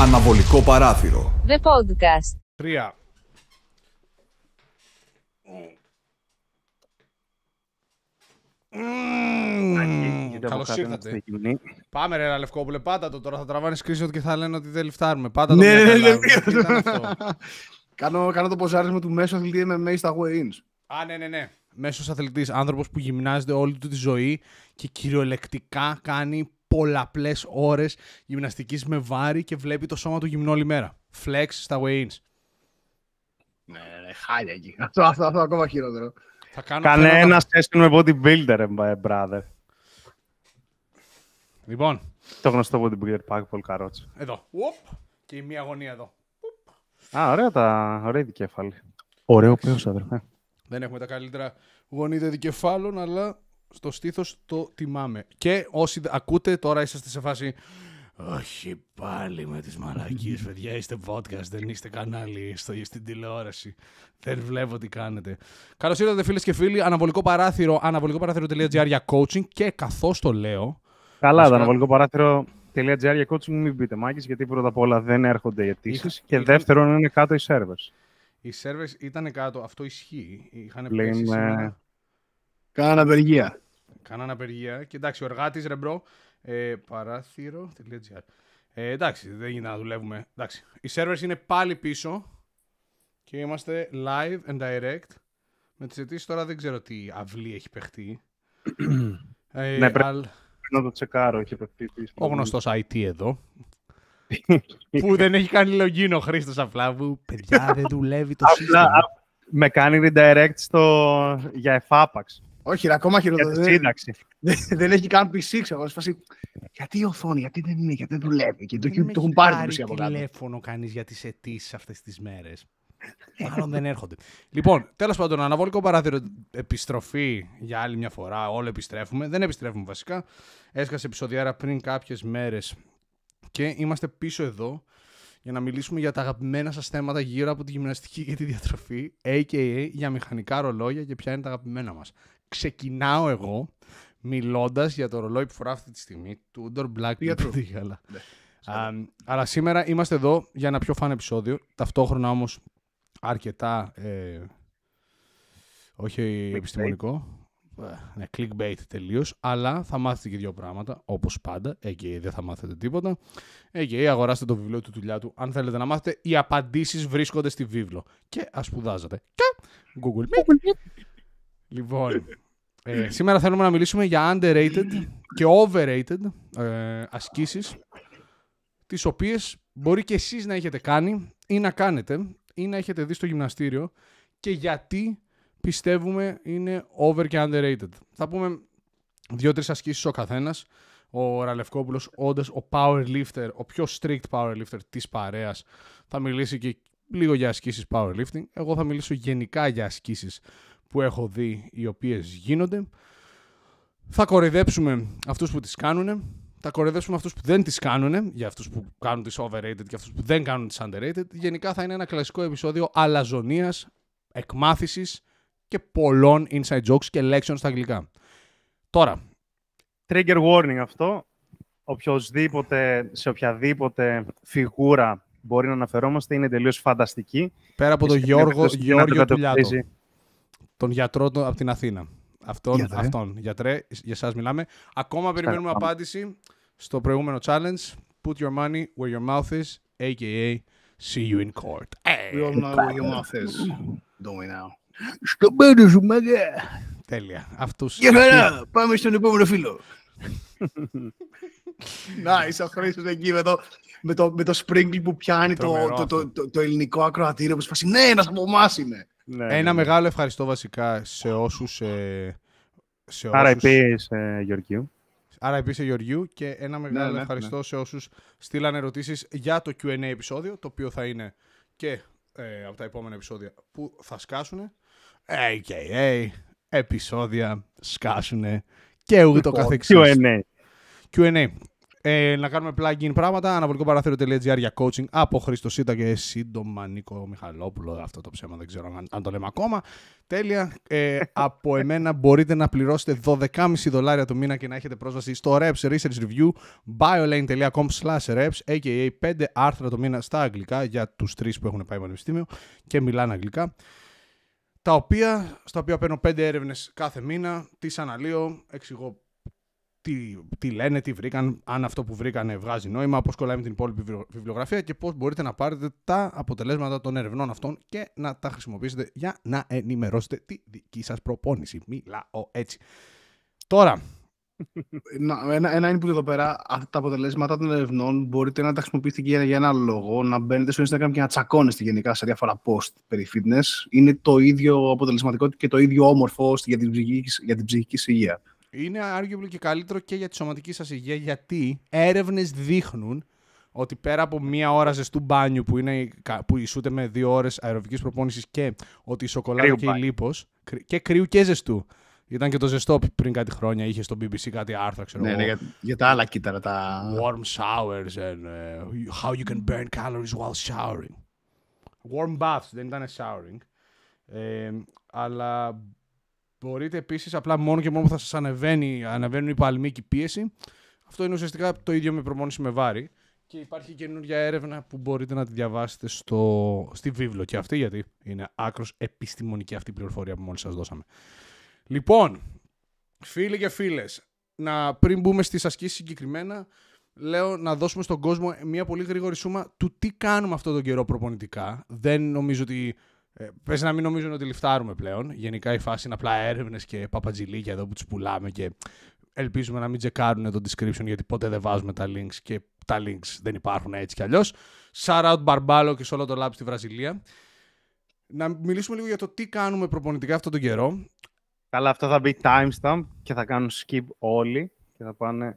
Αναβολικό παράθυρο. The podcast. 3. Καλώς ήρθατε. Πάμε ρε Λευκόπουλε, πάτα το τώρα, θα τραβάνεις κρίση και θα λένε ότι δεν λιφτάρουμε. Πάτα το. Κάνω το ποζάρισμα του μέσου αθλητή MMA στα Wayans. Α, ναι. Μέσος αθλητής, άνθρωπος που γυμνάζεται όλη του τη ζωή και κυριολεκτικά κάνει πολλαπλές ώρες γυμναστικής με βάρη και βλέπει το σώμα του γυμνό όλη μέρα. Flex στα Wayans. Ναι, χάλια εκεί. Αυτό ακόμα χειρότερο. Κανένα session με bodybuilder, brother. Λοιπόν. Το γνωστό bodybuilder, Pakpol Karots. Εδώ. Oop. Και η μία γωνία εδώ. Oop. Α, ωραία ωραία δικεφάλη. Ωραίο πέος, αδερφέ. Δεν έχουμε τα καλύτερα γονίδια δικεφάλων, αλλά στο στήθος το τιμάμε. Και όσοι ακούτε, τώρα είσαστε σε φάση... Όχι πάλι με τις μαλακίες, παιδιά, είστε podcast, δεν είστε κανάλι στην τηλεόραση, δεν βλέπω τι κάνετε. Καλώς ήρθατε φίλες και φίλοι, αναβολικό παράθυρο, αναβολικοπαράθυρο.gr για coaching και καθώς το λέω... Καλά, το αναβολικοπαράθυρο.gr για coaching μην πείτε μάγκες, γιατί πρώτα απ' όλα δεν έρχονται οι αιτήσεις και δεύτερον είναι κάτω οι servers. Οι servers ήταν κάτω, αυτό ισχύει, είχαν πέσει σήμερα. Κάναν απεργία και εντάξει ο εργάτης ρε μπρο. Παράθυρο.gr εντάξει, δεν γίνεται να δουλεύουμε. Εντάξει. Οι servers είναι πάλι πίσω και είμαστε live and direct. Με τις αιτήσεις τώρα δεν ξέρω τι αυλή έχει παιχτεί. Ναι, πρέπει να το τσεκάρω. Έχει παιχτεί πίσω. Ο γνωστός IT εδώ. Που δεν έχει κάνει login ο Χρήστος Αφλάβου. Παιδιά, δεν δουλεύει το σύστημα. Με κάνει redirect για εφάπαξ. Όχι, ακόμα χειρότερα. Δεν έχει καν PC, ξέρω. Γιατί η οθόνη, γιατί δεν είναι, γιατί δεν δουλεύει. Και το έχουν πάρει την ουσία από κάτω. Δεν έχει πάρει τηλέφωνο κανείς για τις αιτήσεις αυτές τις μέρες. Μάλλον δεν έρχονται. Λοιπόν, τέλος πάντων, αναβολικό παράθυρο επιστροφή για άλλη μια φορά. Όλοι επιστρέφουμε. Δεν επιστρέφουμε βασικά. Έσκασε επεισοδιάρα πριν κάποιες μέρες και είμαστε πίσω εδώ για να μιλήσουμε για τα αγαπημένα σας θέματα γύρω από τη γυμναστική και τη διατροφή, a.k.a. για μηχανικά ρολόγια και ποια είναι τα αγαπημένα μας. Ξεκινάω εγώ μιλώντας για το ρολόι που φορά αυτή τη στιγμή, του Tudor Black Beauty. Αλλά σήμερα είμαστε εδώ για ένα πιο φαν επεισόδιο, ταυτόχρονα όμως αρκετά, όχι επιστημονικό, clickbait τελείως, αλλά θα μάθετε και δύο πράγματα, όπως πάντα, a.k.a. δεν θα μάθετε τίποτα, a.k.a. αγοράστε το βιβλίο του Τουλιάτου, αν θέλετε να μάθετε, οι απαντήσεις βρίσκονται στη βίβλο και ασπουδάζατε. Google Meet. Λοιπόν, σήμερα θέλουμε να μιλήσουμε για underrated και overrated ασκήσεις, τις οποίες μπορεί και εσείς να έχετε κάνει ή να κάνετε ή να έχετε δει στο γυμναστήριο και γιατί πιστεύουμε είναι over και underrated. Θα πούμε 2-3 ασκήσεις ο καθένας. Ο Ραλευκόπουλος, όντας ο powerlifter, ο πιο strict powerlifter της παρέας, θα μιλήσει και λίγο για ασκήσεις powerlifting. Εγώ θα μιλήσω γενικά για ασκήσεις που έχω δει, οι οποίες γίνονται. Θα κοροϊδέψουμε αυτούς που τις κάνουνε. Θα κοροϊδέψουμε αυτούς που δεν τις κάνουνε, για αυτούς που κάνουν τις overrated και αυτούς που δεν κάνουν τις underrated. Γενικά θα είναι ένα κλασικό επεισόδιο αλαζονίας, εκμάθησης και πολλών inside jokes και λέξεων στα αγγλικά. Τώρα, trigger warning αυτό. Οποιοδήποτε, σε οποιαδήποτε φιγούρα μπορεί να αναφερόμαστε, είναι τελείως φανταστική. Πέρα από τον Γιώργιο Τουλιάτο, τον γιατρό από την Αθήνα. Αυτόν, γιατρέ, για σας μιλάμε. Ακόμα περιμένουμε απάντηση στο προηγούμενο challenge. Put your money where your mouth is, a.k.a. see you in court. We all know where your mouth is. Don't we now? Στο μέλλον σου, μάγκα. Τέλεια. Για χαρά, πάμε στον επόμενο φίλο. Να, είσαι ο Χρήστος εκεί με το sprinkle που πιάνει το ελληνικό ακροατήριο. Ναι, ένας από εμάς είναι. Ναι, ένα μεγάλο ευχαριστώ βασικά σε όσους... RIP σε Γεωργίου. RIP σε Γεωργίου και ένα μεγάλο ευχαριστώ σε όσους στείλαν ερωτήσεις για το Q&A επεισόδιο, το οποίο θα είναι και από τα επόμενα επεισόδια που θα σκάσουνε. A.K.A. επεισόδια σκάσουνε και ούτω καθεξής. Q&A. να κάνουμε plug-in πράγματα. Αναβολικό παράθυρο.gr για coaching από Χρήστο Σίτα και σύντομα Νίκο Μιχαλόπουλο. Αυτό το ψέμα δεν ξέρω αν το λέμε ακόμα. Τέλεια. Από εμένα μπορείτε να πληρώσετε $12,5 το μήνα και να έχετε πρόσβαση στο Reps Research Review. biolane.com/reps, a.k.a. 5 άρθρα το μήνα στα αγγλικά για τους 3 που έχουν πάει πανεπιστήμιο και μιλάνε αγγλικά. Στα οποία παίρνω 5 έρευνες κάθε μήνα, τις αναλύω, εξηγώ τι λένε, τι βρήκαν, αν αυτό που βρήκανε βγάζει νόημα, πώς κολλάει με την υπόλοιπη βιβλιογραφία και πώς μπορείτε να πάρετε τα αποτελέσματα των ερευνών αυτών και να τα χρησιμοποιήσετε για να ενημερώσετε τη δική σας προπόνηση. Μιλάω έτσι. Τώρα, ένα input εδώ πέρα, τα αποτελέσματα των ερευνών μπορείτε να τα χρησιμοποιήσετε και για ένα λόγο, να μπαίνετε στο Instagram και να τσακώνεστε γενικά σε διάφορα post περί fitness. Είναι το ίδιο αποτελεσματικό και το ίδιο όμορφο για την ψυχική υγεία. Είναι arguably και καλύτερο και για τη σωματική σας υγεία, γιατί έρευνες δείχνουν ότι πέρα από μία ώρα ζεστού μπάνιου που ισούται με 2 ώρες αεροβικής προπόνησης και ότι η σοκολάτα κρύου και η λίπος και κρύου και ζεστού. Ήταν και το ζεστό πριν κάτι χρόνια, είχε στο BBC κάτι άρθρα, ξέρω εγώ. Ναι, για τα άλλα κύτταρα, τα... Warm showers and how you can burn calories while showering. Warm baths, δεν ήταν showering. Αλλά... Μπορείτε επίσης απλά μόνο και μόνο που θα σας ανεβαίνουν οι παλμοί και η πίεση. Αυτό είναι ουσιαστικά το ίδιο με προπόνηση με βάρη. Και υπάρχει καινούργια έρευνα που μπορείτε να τη διαβάσετε στη βίβλο και αυτή, γιατί είναι άκρως επιστημονική αυτή η πληροφορία που μόλις σας δώσαμε. Λοιπόν, φίλοι και φίλες, πριν μπούμε στις ασκήσεις συγκεκριμένα, λέω να δώσουμε στον κόσμο μια πολύ γρήγορη σούμα του τι κάνουμε αυτόν τον καιρό προπονητικά. Δεν νομίζω ότι... πες να μην νομίζουν ότι λιφτάρουμε πλέον. Γενικά η φάση είναι απλά έρευνες και παπατζηλίκια εδώ που τους πουλάμε και ελπίζουμε να μην τσεκάρουν το description, γιατί ποτέ δεν βάζουμε τα links και τα links δεν υπάρχουν έτσι κι αλλιώς. Shout out Barbalo και σε όλο το lab στη Βραζιλία. Να μιλήσουμε λίγο για το τι κάνουμε προπονητικά αυτόν τον καιρό. Καλά, αυτό θα μπει timestamp και θα κάνουν skip όλοι και θα πάνε...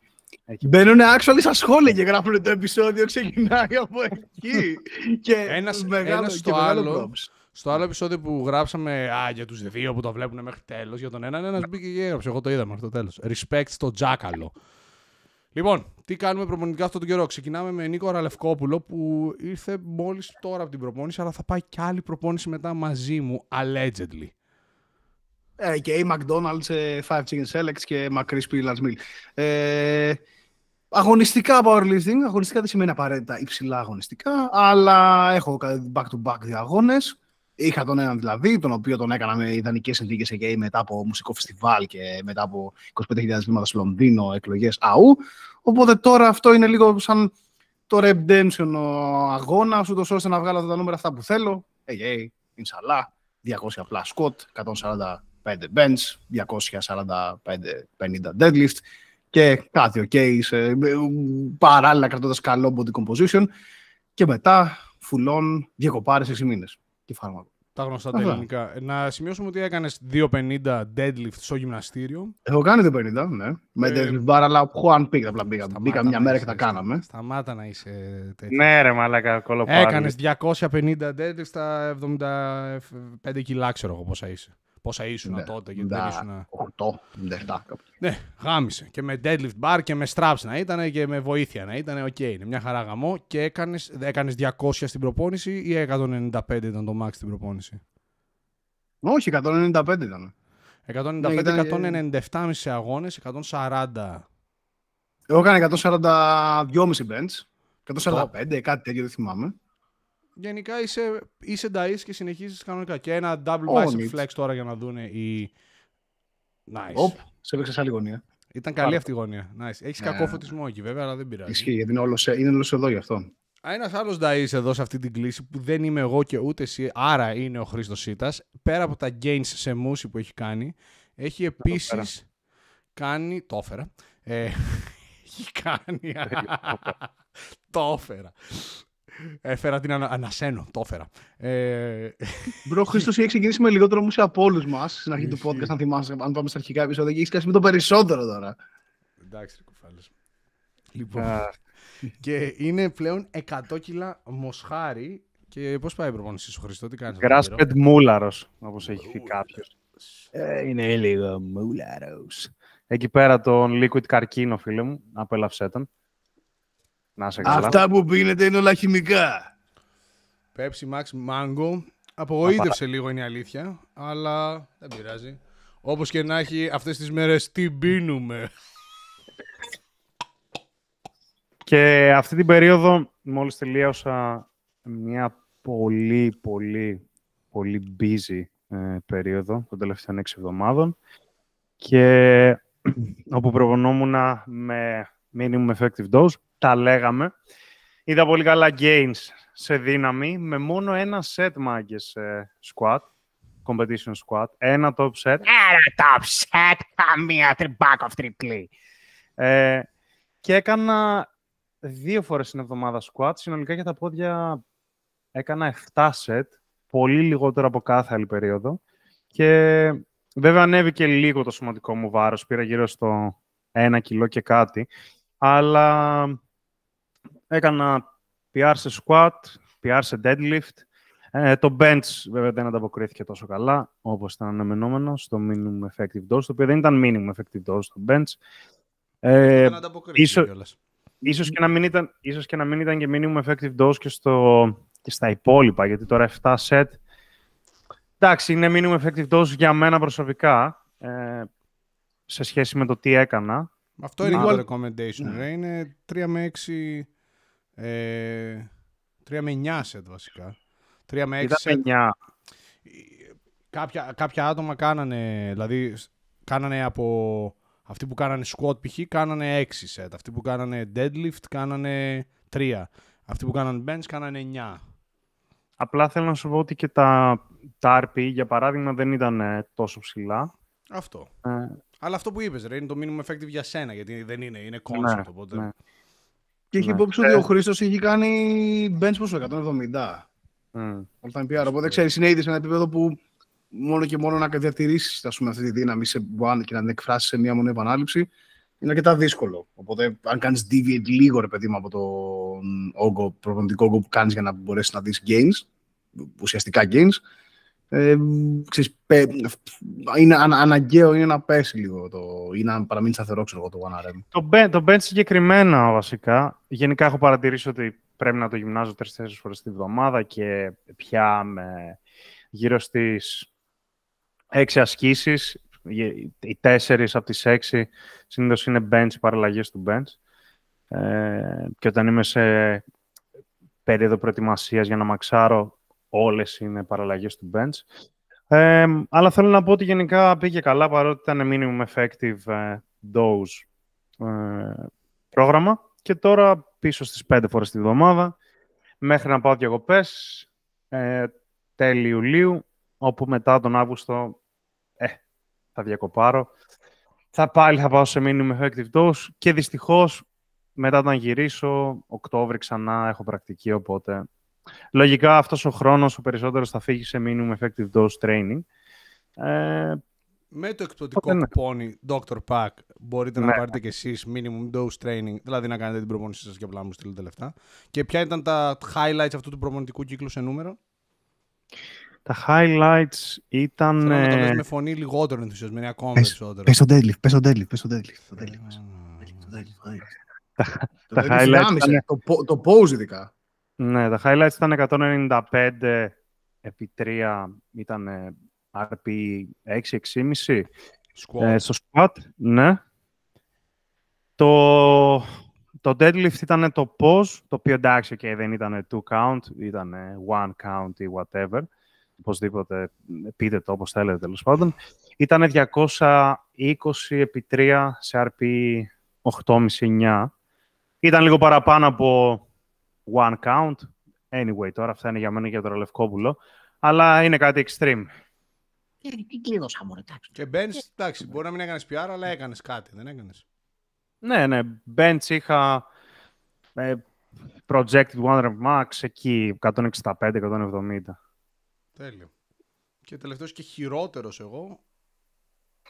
Μπαίνουν actually στα σχόλια και γράφουν το επεισόδιο, ξεκινάει από εκεί. Στο άλλο επεισόδιο που γράψαμε για τους δύο που το βλέπουν μέχρι τέλος, για τον ένας μπήκε και έγραψε. Εγώ το είδαμε αυτό το τέλος. Respect στο τζάκαλο. Λοιπόν, τι κάνουμε προπονητικά αυτόν τον καιρό. Ξεκινάμε με Νίκορα Λευκόπουλο που ήρθε μόλις τώρα από την προπόνηση, αλλά θα πάει κι άλλη προπόνηση μετά μαζί μου, allegedly. Και η McDonald's, 5 Chicken Selects και McCrispy Last Meal. Αγωνιστικά powerlifting. Αγωνιστικά δεν σημαίνει απαραίτητα υψηλά αγωνιστικά, αλλά έχω back-to-back 2 αγώνες. Είχα τον έναν δηλαδή, τον οποίο τον έκανα με ιδανικές συνθήκες εκεί μετά από μουσικό φεστιβάλ και μετά από 25.000 βήματα στο Λονδίνο, εκλογές αού. Οπότε τώρα αυτό είναι λίγο σαν το redemption αγώνα, ούτως ώστε να βγάλω τα νούμερα αυτά που θέλω. Hey, Ινσαλά, 200 απλά σκοτ, 145 bench, 245-50 deadlift και κάτι ok, παράλληλα κρατώντας καλό body composition και μετά φουλών διακοπάρες 6 μήνες. Τα γνωστά τα ελληνικά. Να σημειώσουμε ότι έκανες 250 deadlift στο γυμναστήριο. Έχω κάνει 250, ναι. Με deadlift bar, αλλά ο Χουάν πήγα. Μπήκα μια μέρα και τα κάναμε. Σταμάτα να είσαι τέτοιο. Ναι, ρε, μαλάκα, κολοπάρι. Έκανες 250 deadlift στα 75 κιλά, ξέρω εγώ πόσα είσαι. Πόσα ήσουν τότε, γιατί δεν ήσουν. 8, 7. Ναι, γάμισε. Και με deadlift bar και με straps να ήταν και με βοήθεια να ήταν. Οκ, είναι μια χαρά γαμό. Και έκανες 200 στην προπόνηση ή 195 ήταν το max στην προπόνηση? Όχι, 195 ήταν. 195, 197,5 αγώνες, 140. Εγώ έκανα 142,5 bench, 145, κάτι τέτοιο, δεν θυμάμαι. Γενικά είσαι νταΐς και συνεχίζεις κανονικά. Και ένα double bicep flex τώρα για να δούνε οι... Nice. Oph, σε έβεξα σε άλλη γωνία. Ήταν καλή αυτή η γωνία. Nice. Έχεις κακό φωτισμό εκεί βέβαια, αλλά δεν πειράζει. Ισχύει, γιατί είναι όλος εδώ γι' αυτό. Ένας άλλος νταΐς εδώ σε αυτή την κλίση που δεν είμαι εγώ και ούτε εσύ, άρα είναι ο Χρήστος Σίτας. Πέρα από τα gains σε μούση που έχει κάνει, έχει επίσης κάνει... Το έφερα. Έχει κάνει... Το έφερα. Έφερα την ανασένω, το έφερα. Μπρο, Χρήστος έχει ξεκινήσει με λιγότερο μουσική από όλους μας στην αρχή του podcast. Αν θυμάσαι, αν πάμε στα αρχικά επεισόδια, και έχει κάνει με το περισσότερο τώρα. Εντάξει, κουφάλες. Λοιπόν. Και είναι πλέον 100 κιλά μοσχάρι. Και πώς πάει η προπόνηση σου, Χρήστο, τι κάνεις? Grass-fed μούλαρος, όπως έχει πει κάποιος. Είναι λίγο μούλαρος. Εκεί πέρα τον liquid καρκίνο, φίλε μου, απέλαυσέ τον. Να σε καλά. Αυτά που πίνετε είναι όλα χημικά. Pepsi Max Mango. Απογοήτευσε λίγο, είναι η αλήθεια, αλλά δεν πειράζει. Όπως και να έχει, αυτές τις μέρες τι πίνουμε. Και αυτή την περίοδο μόλις τελείωσα μια πολύ busy περίοδο των τελευταίων 6 εβδομάδων, και όπου προπονόμουν με minimum effective dose, τα λέγαμε. Είδα πολύ καλά gains σε δύναμη με μόνο ένα set μάγκες squat, competition squat, ένα top set. Καμία τριμπάκοφ τριπλή. Και έκανα 2 φορές την εβδομάδα squat. Συνολικά για τα πόδια έκανα 7 set, πολύ λιγότερο από κάθε άλλη περίοδο. Και βέβαια ανέβηκε λίγο το σωματικό μου βάρος, πήρα γύρω στο 1 κιλό και κάτι. Αλλά έκανα PR σε squat, PR σε deadlift. Το bench βέβαια δεν ανταποκρίθηκε τόσο καλά, όπως ήταν αναμενόμενο, στο minimum effective dose, το οποίο δεν ήταν minimum effective dose στο bench. Ίσως και να μην ήταν και minimum effective dose και στα υπόλοιπα, γιατί τώρα 7 set, εντάξει, είναι minimum effective dose για μένα προσωπικά, σε σχέση με το τι έκανα. Αυτό είναι το recommendation, είναι 3 με 6... 3 με 9 set βασικά. 3 με 6 set. 9. Κάποια άτομα κάνανε, δηλαδή κάνανε από αυτοί που κάνανε squat π.χ. κάνανε 6 set. Αυτοί που κάνανε deadlift κάνανε 3. Αυτοί που κάνανε bench κάνανε 9. Απλά θέλω να σου πω ότι και τα RP για παράδειγμα δεν ήταν τόσο ψηλά. Αυτό. Αλλά αυτό που είπες είναι το minimum effective για σένα, γιατί δεν είναι concept, ναι, οπότε... Ναι. Και έχει υπόψη ότι ο Χρήστος έχει κάνει bench πόσο, 170. All-time PR, οπότε ξέρεις, είναι ήδη σε ένα επίπεδο που μόνο και μόνο να διατηρήσεις αυτή τη δύναμη σε one και να την εκφράσεις σε μία μόνο επανάληψη είναι αρκετά δύσκολο. Οπότε αν κάνεις deviate λίγο, ρε παιδί μου, από τον όγκο, προπονητικό όγκο που κάνεις για να μπορέσεις να δεις gains, ουσιαστικά gains, ξέρεις, είναι αναγκαίο είναι να πέσει λίγο ή να παραμείνει σταθερό, ξέρω, το one RM. Το bench συγκεκριμένα βασικά. Γενικά έχω παρατηρήσει ότι πρέπει να το γυμνάζω 3-4 φορές τη βδομάδα και πια με γύρω στις 6 ασκήσεις. Οι 4 από τις 6 συνήθως είναι bench, παραλλαγές του bench. Και όταν είμαι σε περίοδο προετοιμασίας για να μαξάρω, όλες είναι παραλλαγές του bench. Αλλά θέλω να πω ότι γενικά πήγε καλά, παρότι ήταν minimum effective dose πρόγραμμα. Και τώρα πίσω στις 5 φορές τη βδομάδα, μέχρι να πάω διακοπές τέλη Ιουλίου, όπου μετά τον Αύγουστο θα διακοπάρω. Πάλι θα πάω σε minimum effective dose και δυστυχώς μετά όταν γυρίσω, Οκτώβρη ξανά έχω πρακτική, οπότε... Λογικά αυτός ο χρόνος ο περισσότερος θα φύγει σε minimum effective dose training. Με το εκπτωτικό κουπόνι Dr. Pack μπορείτε να πάρετε κι εσείς minimum dose training, δηλαδή να κάνετε την προπόνησή σας και απλά να μου στείλετε λεφτά. Και ποια ήταν τα highlights αυτού του προπονητικού κύκλου σε νούμερο? Τα highlights ήταν... Θέλω να το λες με φωνή λιγότερο ενθουσιασμένη, ακόμα περισσότερο. Πες το deadlift, πες το deadlift, πες το deadlift. Τα highlights ήταν... Το pose ειδικά. Ναι, τα highlights ήταν 195 επί 3, ήταν RP 6-6,5 στο squat, ναι. Το deadlift ήταν το pause, το οποίο εντάξει και δεν ήταν 2 count, ήταν 1 count ή whatever, οπωσδήποτε πείτε το όπως θέλετε τέλος πάντων. Ήταν 220 επί 3 σε RP 8,5-9, ήταν λίγο παραπάνω από 1 count. Anyway, τώρα αυτά είναι για μένα για τον Λευκόπουλο. Αλλά είναι κάτι extreme. Τι κλείδωσα μόνο, εντάξει. Και bench, εντάξει, μπορεί να μην έκανες PR, αλλά έκανες κάτι, δεν έκανες? Ναι, bench είχα projected one rep max, εκεί 165-170. Τέλειο. Και τελευταίος και χειρότερος εγώ,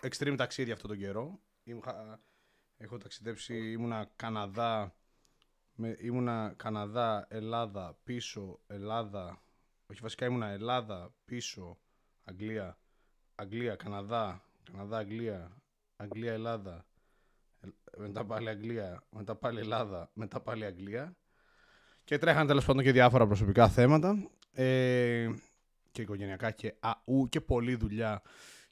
extreme ταξίδι αυτόν τον καιρό. Έχω ταξιδέψει, ήμουνα Καναδά, Ελλάδα, πίσω, Ελλάδα, όχι βασικά ήμουνα Ελλάδα, πίσω, Αγγλία, Καναδά, Αγγλία, Ελλάδα, μετά πάλι Αγγλία, μετά πάλι Ελλάδα, μετά πάλι Αγγλία. Και τρέχανε τέλος πάντων και διάφορα προσωπικά θέματα και οικογενειακά και αού και πολλή δουλειά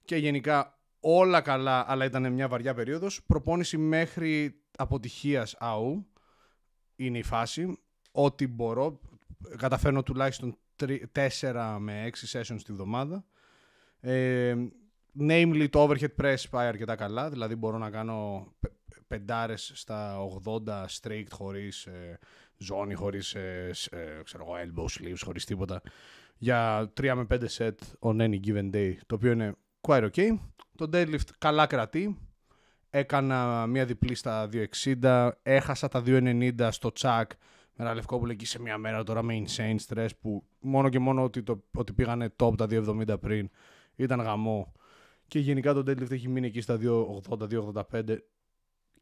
και γενικά όλα καλά, αλλά ήταν μια βαριά περίοδος. Προπόνηση μέχρι αποτυχίας αού είναι η φάση. Ό,τι μπορώ, καταφέρνω τουλάχιστον 4 με 6 sessions τη βδομάδα. Namely, το overhead press πάει αρκετά καλά, δηλαδή μπορώ να κάνω πεντάρες στα 80 strict χωρίς ζώνη, χωρίς ξέρω εγώ, elbow sleeves, χωρίς τίποτα, για 3 με 5 set on any given day, το οποίο είναι quite ok. Το deadlift καλά κρατεί, έκανα μια διπλή στα 260, έχασα τα 290 στο τσακ, με ένα λευκό που λέγει σε μια μέρα τώρα με insane stress, που μόνο και μόνο ότι πήγανε top τα 270 πριν ήταν γαμό. Και γενικά το deadlift έχει μείνει εκεί στα 280-285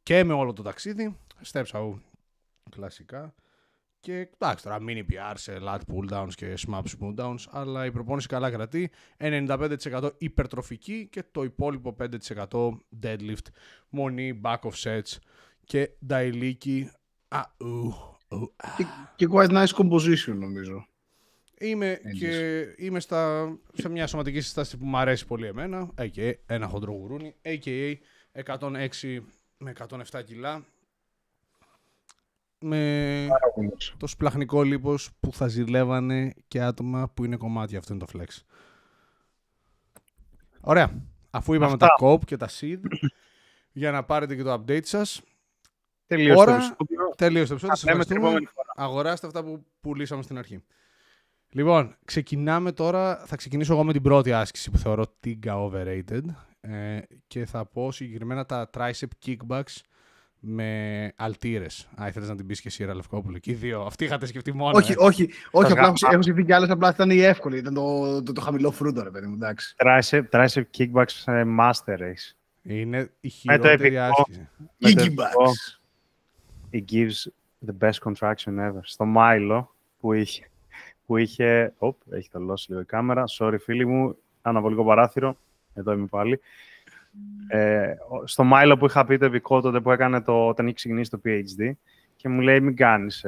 και με όλο το ταξίδι. Steps out, κλασικά. Και εντάξει, τώρα mini PR σε lat pulldowns και smap smoothdowns, αλλά η προπόνηση καλά κρατεί. 95% υπερτροφική και το υπόλοιπο 5% deadlift, μονή, back of sets και νταϊλίκι. Και quite nice composition, νομίζω. Είμαι σε μια σωματική συστάση που μου αρέσει πολύ εμένα, a.k.a. ένα χοντρό γουρούνι, a.k.a. 106 με 107 κιλά, με το σπλαχνικό λίπος που θα ζηλεύανε και άτομα που είναι κομμάτια. Αυτό είναι το flex. Ωραία. Αφού είπαμε αυτά, τα COP και τα SEED, για να πάρετε και το update σας. Τελείωσε το επεισόδιο. Σας ευχαριστούμε. Αγοράστε αυτά που πουλήσαμε στην αρχή. Λοιπόν, ξεκινάμε τώρα. Θα ξεκινήσω εγώ με την πρώτη άσκηση που θεωρώ τίγκα overrated και θα πω συγκεκριμένα τα tricep kickbacks με αλτήρες. Α, ήθελες να την πεις και εσύ, ρε Λευκόπουλο. Και οι δύο. Αυτή είχατε σκεφτεί μόνο. Όχι, απλά έχω σκεφτεί κι άλλες. Απλά ήταν η εύκολη. Ήταν το χαμηλό φρούτο, ρε παιδί μου. Tricep kickbacks master race. Είναι η χειρότερη άσκηση. Kickbacks. It gives the best contraction ever. Στο Milo που είχε... έχει τελώσει λίγο η κάμερα. Sorry, φίλοι μου. Αναβολικό παράθυρο. Εδώ είμαι πάλι. Στο Μάιλο που είχα πει το επικό τότε που έκανε όταν είχε ξεκινήσει το PhD και μου λέει μην κάνεις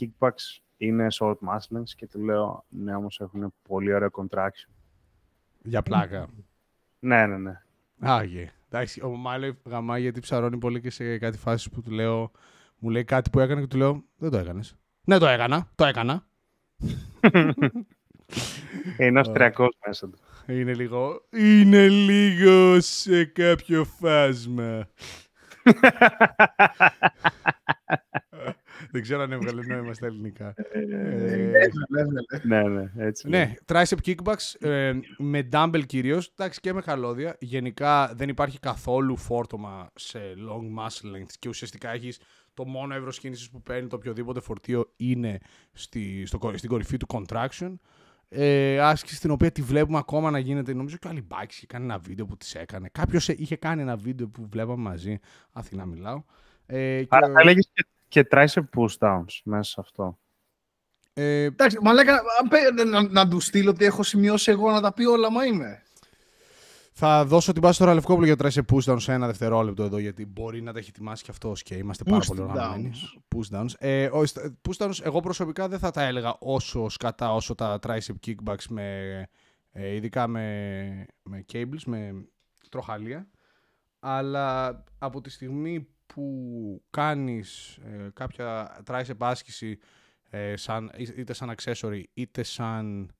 kickbacks, είναι short muscles και του λέω ναι, όμως έχουν πολύ ωραίο contraction. Για πλάκα. Ναι. Άγιε. Εντάξει, ο Μάιλο γαμάει γιατί ψαρώνει πολύ και σε κάτι φάσεις που του λέω, μου λέει κάτι που έκανε και του λέω δεν το έκανες. Ναι, το έκανα. Ένα τριακός μέσα του. Είναι λίγο σε κάποιο φάσμα. Δεν ξέρω αν έβγαλε νόημα στα ελληνικά. Ναι, έτσι. Ναι, tricep kickbacks με dumbbell κυρίως, εντάξει, και με καλώδια. Γενικά δεν υπάρχει καθόλου φόρτωμα σε long muscle lengths και ουσιαστικά έχεις το μόνο εύρος κίνησης που παίρνει το οποιοδήποτε φορτίο είναι στην κορυφή του contraction. Άσκηση την οποία τη βλέπουμε ακόμα να γίνεται. Νομίζω και ο Αλιμπάκης είχε κάνει ένα βίντεο που τις έκανε. Κάποιος είχε κάνει ένα βίντεο που βλέπαμε μαζί. Αθηνά μιλάω. Άρα θα λέγεις και tricep pushdowns μέσα σε αυτό. Εντάξει, μαλάκα, να του στείλω ότι έχω σημειώσει εγώ να τα πει όλα, μα είμαι. Θα δώσω την πάση τώρα Λευκόπουλο για tricep pushdowns σε 1 δευτερόλεπτο εδώ, γιατί μπορεί να τα έχει ετοιμάσει κι αυτός και είμαστε πάρα πολύ οργανωμένοι. Pushdowns. Pushdowns, εγώ προσωπικά δεν θα τα έλεγα όσο σκατά όσο τα tricep kickbacks, ειδικά με cables, με τροχαλία. Αλλά από τη στιγμή που κάνεις κάποια tricep άσκηση, είτε σαν accessory είτε σαν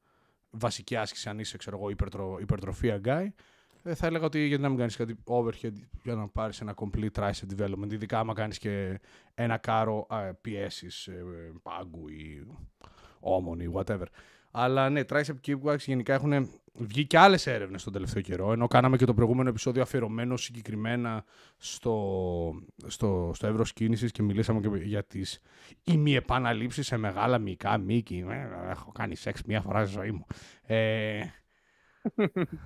βασική άσκηση, αν είσαι ξέρω εγώ υπερτροφία guy, θα έλεγα ότι γιατί να μην κάνεις κάτι overhead για να πάρεις ένα complete tricep development, ειδικά άμα κάνεις και ένα κάρο πιέσεις πάγκου ή όμων ή whatever. Αλλά ναι, tricep kickbacks γενικά έχουν βγει και άλλες έρευνες τον τελευταίο καιρό, ενώ κάναμε και το προηγούμενο επεισόδιο αφιερωμένο συγκεκριμένα στο εύρος κίνησης και μιλήσαμε και για τις ημιεπαναλήψεις σε μεγάλα μυϊκά μήκη. Έχω κάνει σεξ μία φορά στη ζωή μου.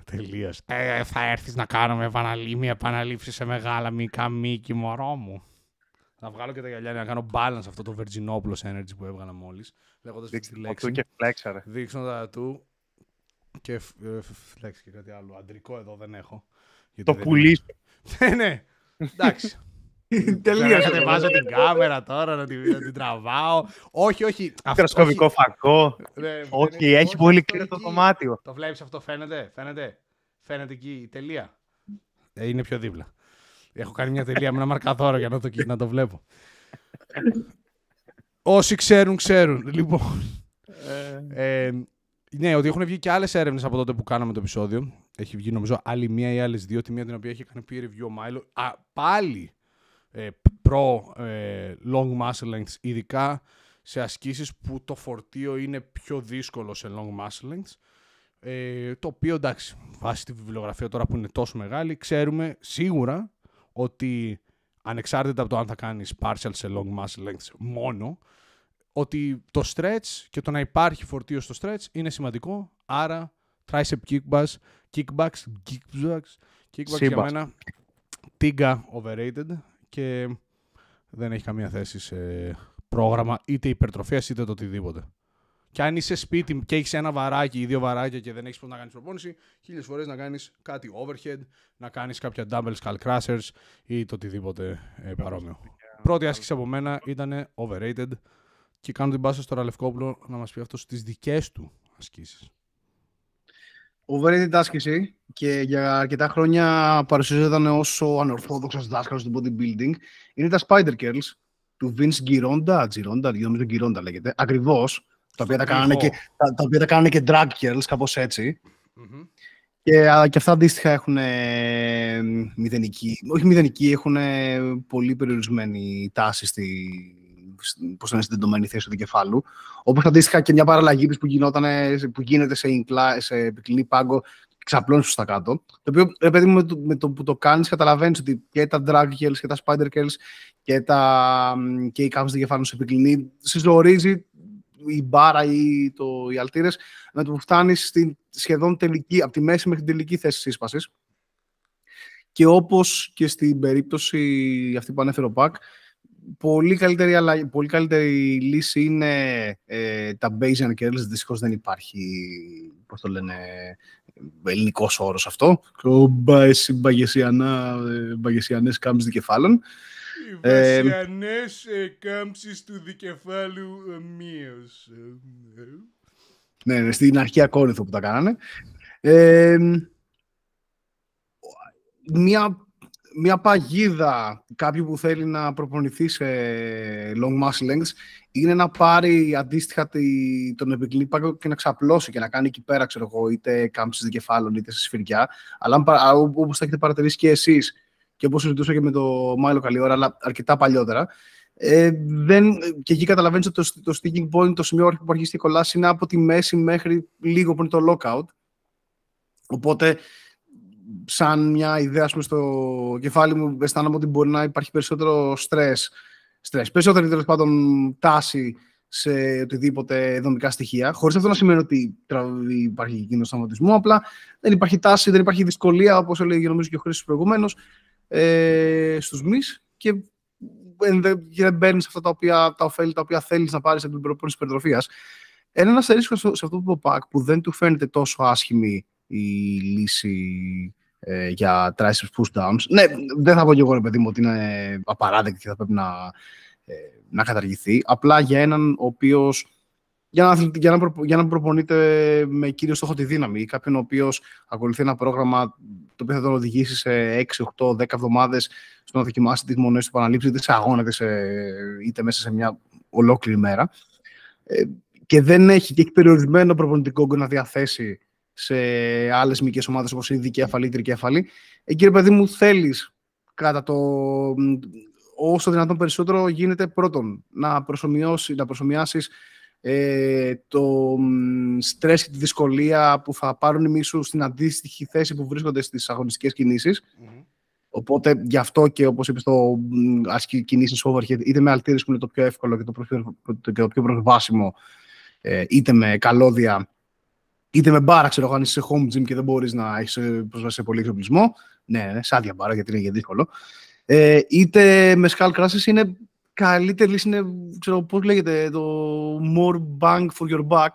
Τελείως. Θα έρθεις να κάνουμε ημιεπαναλήψεις σε μεγάλα μυϊκά μήκη, μωρό μου. Να βγάλω και τα γυαλιά να κάνω balance αυτό το Virginopoulos energy που έβγανα μόλις. Λέγοντας τη λέξη. Δείξω τα του και φλέξε και κάτι άλλο. Αντρικό εδώ δεν έχω. Το πουλί. Ναι. Εντάξει. Τελείως. Κατεβάζω την κάμερα τώρα, να την τραβάω. Όχι, όχι. Μικροσκοπικό φακό. Όχι, έχει πολύ κλειστό το δωμάτιο. Το βλέπεις αυτό, φαίνεται. Φαίνεται εκεί η τελεία. Είναι πιο δίπλα. Έχω κάνει μια τελεία με ένα μαρκαδόρο για να το βλέπω. Όσοι ξέρουν, ξέρουν. Λοιπόν. Ναι, ότι έχουν βγει και άλλες έρευνες από τότε που κάναμε το επεισόδιο. Έχει βγει νομίζω άλλη μία ή άλλες δύο. Τη μία την οποία έχει κάνει peer review ο Μάιλο. Πάλι προ long muscle lengths, ειδικά σε ασκήσεις που το φορτίο είναι πιο δύσκολο σε long muscle lengths. Το οποίο εντάξει, βάσει τη βιβλιογραφία τώρα που είναι τόσο μεγάλη, ξέρουμε σίγουρα ότι ανεξάρτητα από το αν θα κάνεις partial σε long muscle lengths μόνο, ότι το stretch και το να υπάρχει φορτίο στο stretch είναι σημαντικό. Άρα tricep kickbacks για μένα τίγκα overrated και δεν έχει καμία θέση σε πρόγραμμα είτε υπερτροφίας είτε το οτιδήποτε. Και αν είσαι σπίτι και έχεις ένα βαράκι ή δύο βαράκια και δεν έχεις πώς να κάνεις προπόνηση, χίλιες φορές να κάνεις κάτι overhead, να κάνεις κάποια dumbbell skull crushers ή το οτιδήποτε παρόμοιο. Πρώτη άσκηση από μένα ήταν overrated και κάνω την πάσα στο Ραλευκόπουλο να μας πει αυτός τις δικές του ασκήσεις. Overrated άσκηση και για αρκετά χρόνια παρουσιάζονταν ως ο ανορθόδοξος δάσκαλος του bodybuilding. Είναι τα Spider Curls του Vince Gironda λέγεται, ακριβώς. Τα οποία τα κάνανε και drag curls, κάπως έτσι. Mm-hmm. Και αυτά αντίστοιχα έχουν μηδενική, όχι μηδενική, έχουν πολύ περιορισμένη τάση στην τεντωμένη θέση του κεφάλου. Όπως αντίστοιχα και μια παραλλαγή που γίνεται σε επικλινή πάγκο, ξαπλώνεις προς τα κάτω. Το οποίο, ρε παιδί μου, με το που το κάνεις, καταλαβαίνεις ότι και τα drag curls και τα spider curls και η κάμψη του κεφάλου σε επικλινή συζορίζει η μπάρα ή οι αλτήρες, με το που φτάνεις στην σχεδόν τελική, από τη μέση μέχρι την τελική θέση σύσπασης. Και όπως και στην περίπτωση αυτή που ανέφερε ο Πακ, πολύ καλύτερη λύση είναι τα Bayesian Curls. Δυστυχώς δεν υπάρχει, πώς το λένε, ελληνικός όρος αυτό. Μπαγεσιανές κάμψεις δικεφάλων. Οι βασιανές κάμψεις του δικεφάλου μείως. Ναι, στην αρχαία Κόρινθο που τα κάνανε. Μια παγίδα κάποιου που θέλει να προπονηθεί σε long muscle lengths είναι να πάρει αντίστοιχα τον επικλινή πάγκο και να ξαπλώσει και να κάνει εκεί πέρα, ξέρω εγώ, είτε κάμψεις δικεφάλων είτε σε σφυριά. Αλλά όπως θα έχετε παρατηρήσει και εσείς, και όπως συζητούσα και με το Μάιλο καλή ώρα, αλλά αρκετά παλιότερα. Και εκεί καταλαβαίνεις ότι το sticking point, το σημείο που αρχίζει και κολλάς, είναι από τη μέση μέχρι λίγο πριν το lockout. Οπότε, σαν μια ιδέα, ας πούμε, στο κεφάλι μου, αισθάνομαι ότι μπορεί να υπάρχει περισσότερο stress, περισσότερη τέλος πάντων τάση σε οτιδήποτε δομικά στοιχεία. Χωρίς αυτό να σημαίνει ότι υπάρχει κίνδυνος τραυματισμού, απλά δεν υπάρχει τάση, δεν υπάρχει δυσκολία, όπως έλεγε νομίζω και ο Χρήστος προηγουμένως, στους μυς, και δεν παίρνεις αυτά τα ωφέλη τα οποία θέλεις να πάρεις από την προπόνηση υπερτροφίας. Ένα αστερίσκο σε αυτό που είπε ο Πακ, που δεν του φαίνεται τόσο άσχημη η λύση για tricep pushdowns. Ναι, δεν θα πω και εγώ, ρε παιδί μου, ότι είναι απαράδεκτη και θα πρέπει να καταργηθεί. Απλά για έναν ο οποίος, για να προπονείται με κύριο στόχο τη δύναμη, ή κάποιον ο οποίος ακολουθεί ένα πρόγραμμα το οποίο θα τον οδηγήσει σε 6, 8, 10 εβδομάδες στο να δοκιμάσει τις μονές του επαναλήψεις, είτε σε αγώνα, είτε μέσα σε μια ολόκληρη μέρα. Και δεν έχει και περιορισμένο προπονητικό όγκο να διαθέσει σε άλλες μικρές ομάδες όπως η δικέφαλη ή τρικέφαλη. Κύριε παιδί μου, θέλεις όσο δυνατόν περισσότερο γίνεται, πρώτον, να προσομοιάσεις το στρες και τη δυσκολία που θα πάρουν οι μίσου στην αντίστοιχη θέση που βρίσκονται στις αγωνιστικές κινήσεις. Mm-hmm. Οπότε γι' αυτό και, όπως είπες, κινήσεις overhead, είτε με αλτήρες που είναι το πιο εύκολο και το πιο προσβάσιμο, είτε με καλώδια, είτε με μπάρα, ξέρω, αν είσαι σε home gym και δεν μπορείς να έχεις πρόσβαση σε πολύ εξοπλισμό. Ναι, σε άδεια μπάρα, γιατί είναι και δύσκολο. Είτε με skull crushes, είναι καλύτερη λύση, είναι, ξέρω, πώς λέγεται, το more bang for your buck.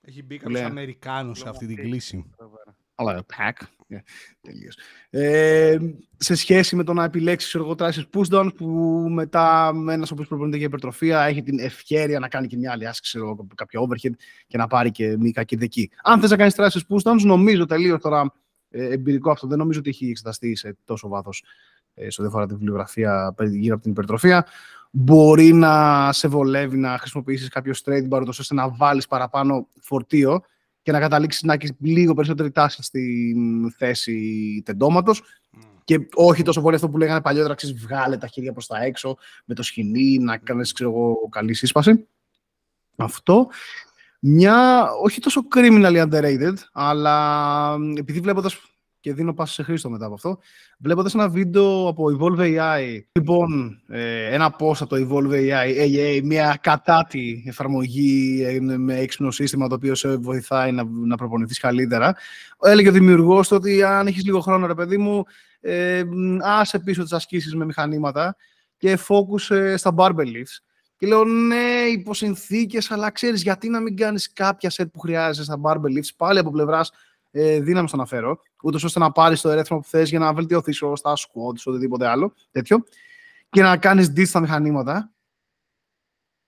Έχει μπει κάποιος Αμερικάνος σε αυτή την κλίση. αλλά hack, τελείως. Σε σχέση με το να επιλέξεις εργοτράσεις pushdowns, που μετά ένας οποίος προπονείται για υπερτροφία έχει την ευχέρεια να κάνει και μια άλλη άσκηση, κάποια overhead, και να πάρει και μια κακή δική. Αν θες να κάνεις τράσεις pushdowns, νομίζω τελείως τώρα εμπειρικό αυτό, δεν νομίζω ότι έχει εξεταστεί σε τόσο βάθος σε ό,τι αφορά τη βιβλιογραφία γύρω από την υπερτροφία. Μπορεί να σε βολεύει να χρησιμοποιήσεις κάποιο straight bar, ώστε να βάλεις παραπάνω φορτίο και να καταλήξεις να έχεις λίγο περισσότερη τάση στην θέση τεντώματος. Και όχι τόσο πολύ αυτό που λέγανε παλιότερα, ξέρεις, βγάλε τα χέρια προς τα έξω με το σχοινί, να κάνεις, ξέρω εγώ, καλή σύσπαση. Αυτό. Μια, όχι τόσο criminally underrated, αλλά επειδή βλέποντας, και δίνω πάσα σε Χρήστο μετά από αυτό, βλέποντας ένα βίντεο από Evolve AI, λοιπόν, ένα post από το Evolve AI, μια κατάτη εφαρμογή με έξυπνο σύστημα, το οποίο σε βοηθάει να προπονηθείς καλύτερα, έλεγε ο δημιουργός του ότι αν έχεις λίγο χρόνο, ρε παιδί μου, άσε πίσω τις ασκήσεις με μηχανήματα και focus στα barbell lifts. Και λέω, ναι, υποσυνθήκες, αλλά ξέρεις, γιατί να μην κάνεις κάποια set που χρειάζεσαι στα barbell lifts, πάλι από πλευράς δύναμης το αναφέρω, ούτως ώστε να πάρεις το ερέθισμα που θες για να βελτιωθείς στα squats, οτιδήποτε άλλο τέτοιο, και να κάνεις ditch στα μηχανήματα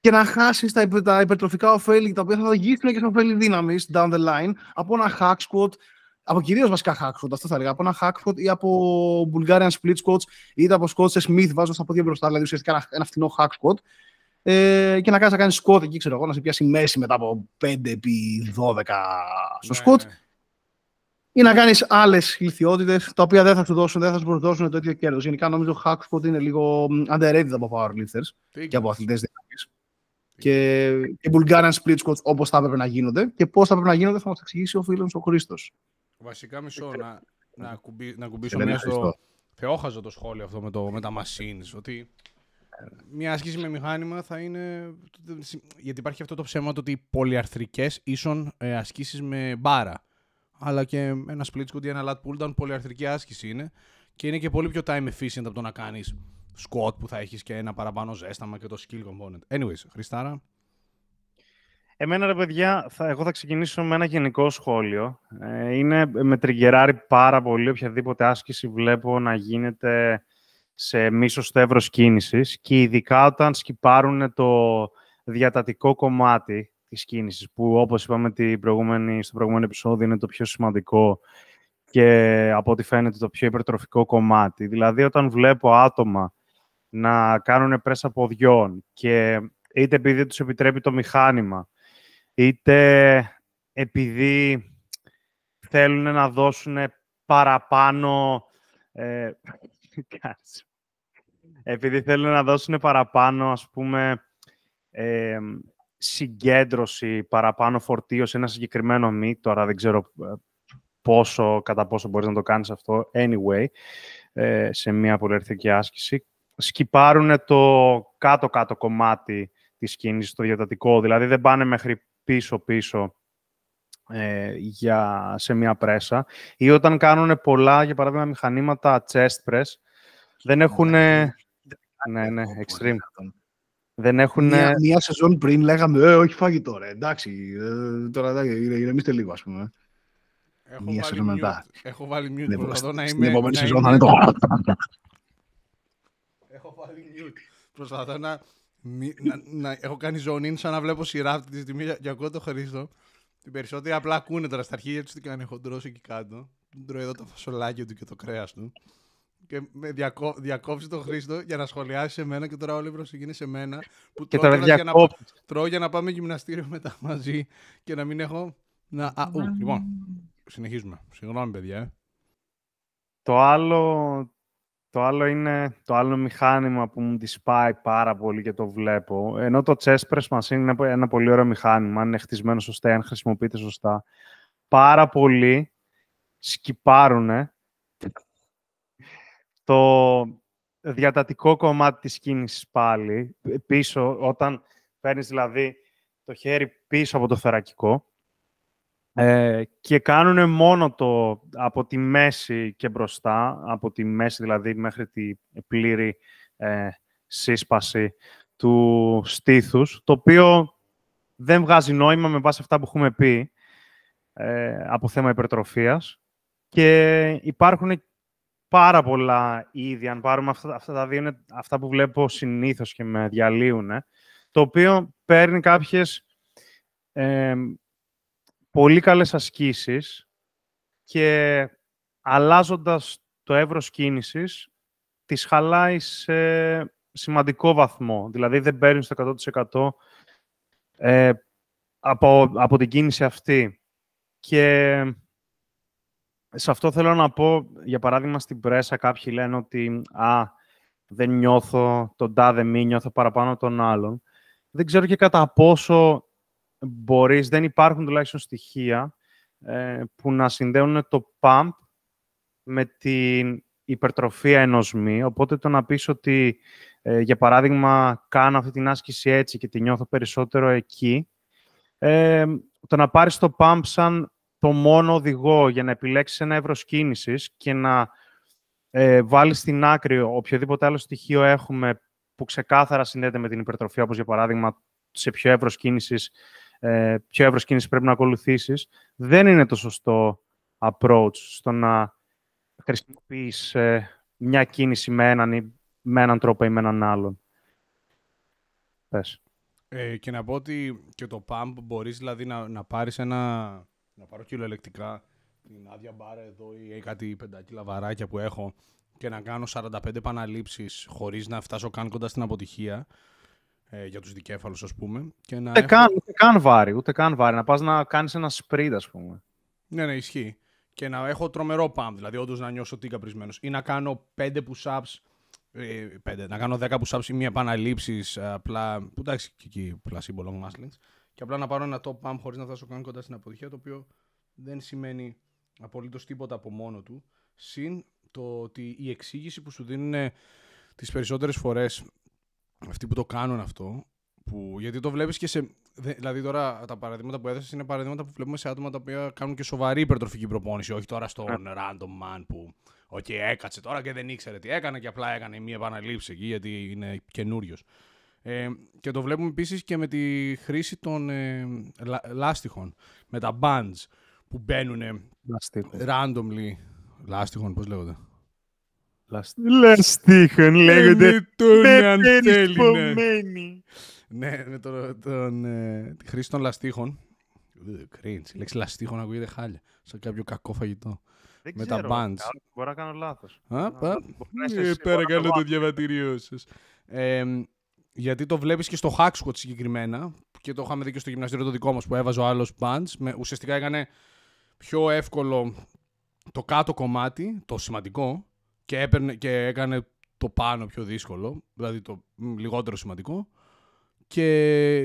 και να χάσεις τα υπερτροφικά ωφέλη, τα οποία θα γυρίσουν και σε ωφέλη δύναμης down the line, από ένα hack squat, από κυρίως βασικά hack squat, αυτό θα έλεγα, από ένα hack squat ή από Bulgarian split squats ή από squats σε Smith, βάζω στα πόδια μπροστά, δηλαδή ουσιαστικά ένα φθηνό hack squat, και να κάνεις squat εκεί, ξέρω εγώ, να σε πιάσει μέση μετά από 5x12 στο squat. Ή να κάνεις άλλες ηλικιότητες, τα οποία δεν θα σου δώσουν, δεν θα σου προσδώσουν το ίδιο κέρδος. Γενικά νομίζω hack squat είναι λίγο underrated από powerlifters και από αθλητές δύναμης. Και Bulgarian split squats, όπως θα έπρεπε να γίνονται. Και πώς θα έπρεπε να γίνονται θα μας εξηγήσει ο φίλος ο Χρήστος. Βασικά μισό να κουμπίσω μια στο... Θεόχαζω το σχόλιο αυτό με τα machines, ότι μια άσκηση με μηχάνημα θα είναι... Γιατί υπάρχει αυτό το ψέμα ότι πολυαρθρικές ίσον ασκήσεις με μπάρα. Αλλά και ένα split squat ή ένα lat pulldown, πολυαρθρική άσκηση είναι. Και είναι και πολύ πιο time efficient από το να κάνεις squat που θα έχεις και ένα παραπάνω ζέσταμα και το skill component. Anyways, Χριστάρα. Εμένα, ρε παιδιά, εγώ θα ξεκινήσω με ένα γενικό σχόλιο. Με τριγκεράρει πάρα πολύ οποιαδήποτε άσκηση βλέπω να γίνεται σε μίσος στεύρος κίνησης. Και ειδικά όταν σκυπάρουν το διατατικό κομμάτι της κίνησης, που όπως είπαμε στο προηγούμενο επεισόδιο είναι το πιο σημαντικό και από ό,τι φαίνεται το πιο υπερτροφικό κομμάτι. Δηλαδή, όταν βλέπω άτομα να κάνουν πρέσα ποδιών και είτε επειδή τους επιτρέπει το μηχάνημα, είτε επειδή θέλουν να δώσουν παραπάνω... επειδή θέλουν να δώσουν παραπάνω, ας πούμε... συγκέντρωση, παραπάνω φορτίο σε ένα συγκεκριμένο meet. Τώρα δεν ξέρω κατά πόσο μπορείς να το κάνεις αυτό, anyway, σε μια πολυαρθρική άσκηση. Σκυπάρουν το κάτω-κάτω κομμάτι της κίνησης, το διατατικό, δηλαδή δεν πάνε μέχρι πίσω-πίσω σε μια πρέσα. Ή όταν κάνουν πολλά, για παράδειγμα, μηχανήματα chest press, δεν έχουν... Ναι, extreme. Δεν έχουν... Μια σεζόν πριν λέγαμε όχι φαγητό ρε, εντάξει, τώρα ηρεμήστε λίγο ας πούμε. Μια σεζόν μετά. Έχω βάλει mute, προσπαθώ να είμαι... Στην επόμενη σεζόν θα είναι το... Έχω βάλει mute, προσπαθώ να έχω κάνει ζώνη σαν να βλέπω σειρά αυτή τη στιγμή και ακούω το Χρήστο. Την περισσότερη απλά ακούνε τώρα στα αρχεία τους τι κάνει χοντρός εκεί κάτω. Τρώει εδώ το φασολάκι του και το κρέας του. Και με διακόψει τον Χρήστο για να σχολιάσει σε μένα και τώρα όλη η προσοχή είναι σε μένα που τρώω για να πάμε γυμναστήριο μετά μαζί και να μην έχω... Λοιπόν, συνεχίζουμε. Συγγνώμη, παιδιά. Το άλλο μηχάνημα που μου τη πάει πάρα πολύ και το βλέπω, ενώ το chest press machine είναι ένα πολύ ωραίο μηχάνημα, αν είναι χτισμένο σωστά, αν χρησιμοποιείται σωστά, πάρα πολύ σκυπάρουνε το διατατικό κομμάτι της κίνησης πάλι, πίσω, όταν παίρνεις δηλαδή το χέρι πίσω από το θωρακικό και κάνουν μόνο το από τη μέση και μπροστά, από τη μέση δηλαδή μέχρι τη πλήρη σύσπαση του στήθους, το οποίο δεν βγάζει νόημα με βάση αυτά που έχουμε πει από θέμα υπερτροφίας. Και υπάρχουν πάρα πολλά είδη, αν πάρουμε αυτά τα δύο, είναι αυτά που βλέπω συνήθως και με διαλύουν, το οποίο παίρνει κάποιες πολύ καλές ασκήσεις και αλλάζοντας το εύρος κίνησης, τις χαλάει σε σημαντικό βαθμό. Δηλαδή, δεν παίρνει στο 100% από την κίνηση αυτή. Και σε αυτό θέλω να πω, για παράδειγμα, στην πρέσα κάποιοι λένε ότι δεν νιώθω τον τάδε μη, νιώθω παραπάνω τον άλλον. Δεν ξέρω και κατά πόσο μπορείς, δεν υπάρχουν τουλάχιστον στοιχεία που να συνδέουν το pump με την υπερτροφία ενός μη. Οπότε το να πεις ότι, για παράδειγμα, κάνω αυτή την άσκηση έτσι και τη νιώθω περισσότερο εκεί, το να πάρεις το pump σαν το μόνο οδηγό για να επιλέξεις ένα εύρος κίνησης και να βάλεις στην άκρη οποιοδήποτε άλλο στοιχείο έχουμε που ξεκάθαρα συνδέεται με την υπερτροφία, όπως για παράδειγμα σε ποιο εύρος κίνησης πρέπει να ακολουθήσεις, δεν είναι το σωστό approach στο να χρησιμοποιείς μια κίνηση με έναν τρόπο ή με έναν άλλον. Πες. Και να πω ότι και το pump μπορείς δηλαδή να πάρεις να πάρω κιλοελεκτικά την άδεια μπάρα εδώ ή κάτι 5 κιλά βαράκια που έχω και να κάνω 45 επαναλήψεις χωρίς να φτάσω καν κοντά στην αποτυχία για τους δικέφαλους, ας πούμε. Και να ούτε καν βάρη. Να πας να κάνεις ένα σπριντ, ας πούμε. Ναι, ισχύει. Και να έχω τρομερό pump, δηλαδή όντως να νιώσω τι καπρισμένος. Ή να κάνω 10 push-ups ή μία επαναλήψεις απλά. Που εντάξει, και εκεί πλασί long muscles. Και απλά να πάρω ένα top pump χωρίς να φτάσω καν κοντά στην αποτυχία, το οποίο δεν σημαίνει απολύτως τίποτα από μόνο του. Συν το ότι η εξήγηση που σου δίνουν τις περισσότερες φορές αυτοί που το κάνουν αυτό, γιατί το βλέπεις και σε. Δηλαδή, τώρα τα παραδείγματα που έδωσες είναι παραδείγματα που βλέπουμε σε άτομα τα οποία κάνουν και σοβαρή υπερτροφική προπόνηση. Όχι τώρα στον random man που, έκατσε τώρα και δεν ήξερε τι έκανε και απλά έκανε μία επαναλήψη εκεί, γιατί είναι καινούριος. Και το βλέπουμε επίσης και με τη χρήση των λάστιχων, με τα bands που μπαίνουν randomly. Λάστιχων, πώς λέγονται. Λαστίχων λέγονται. Ναι, με τη χρήση των λαστίχων. Cringe. Η λέξη λαστίχων ακούγεται χάλια. Σαν κάποιο κακό φαγητό. Με τα bands. Μπορώ να κάνω λάθος. Παρακαλώ το διαβατήριό σας. Γιατί το βλέπεις και στο hack squat συγκεκριμένα. Και το είχαμε δει και στο γυμναστήριο το δικό μας που έβαζε ο άλλος bands. Ουσιαστικά έκανε πιο εύκολο το κάτω κομμάτι, το σημαντικό. Και έκανε το πάνω πιο δύσκολο, δηλαδή το λιγότερο σημαντικό. Και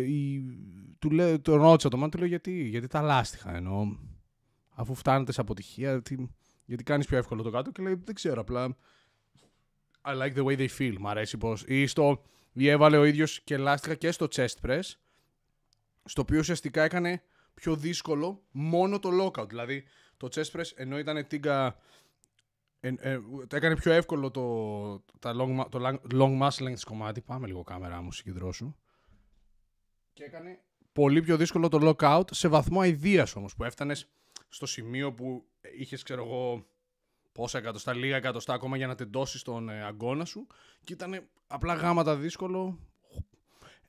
του ρώτησα το μάτι, του λέω γιατί τα λάστιχα εννοώ. Αφού φτάνετε σε αποτυχία, γιατί κάνεις πιο εύκολο το κάτω. Και λέει, δεν ξέρω, απλά I like the way they feel, μ' αρέσει πως. Ή έβαλε ο ίδιος και λάστιχα και στο chest press, στο οποίο ουσιαστικά έκανε πιο δύσκολο μόνο το lockout. Δηλαδή το chest press ενώ ήταν τίγκα. Έκανε πιο εύκολο το long muscle length κομμάτι. Πάμε λίγο κάμερα μου, συγκεντρώσου. Και έκανε πολύ πιο δύσκολο το lockout σε βαθμό αηδίας όμως, που έφτανες στο σημείο που είχες, ξέρω εγώ, πόσα εκατοστά, λίγα εκατοστά ακόμα για να τεντώσεις τον αγκώνα σου. Και ήταν απλά γάματα δύσκολο,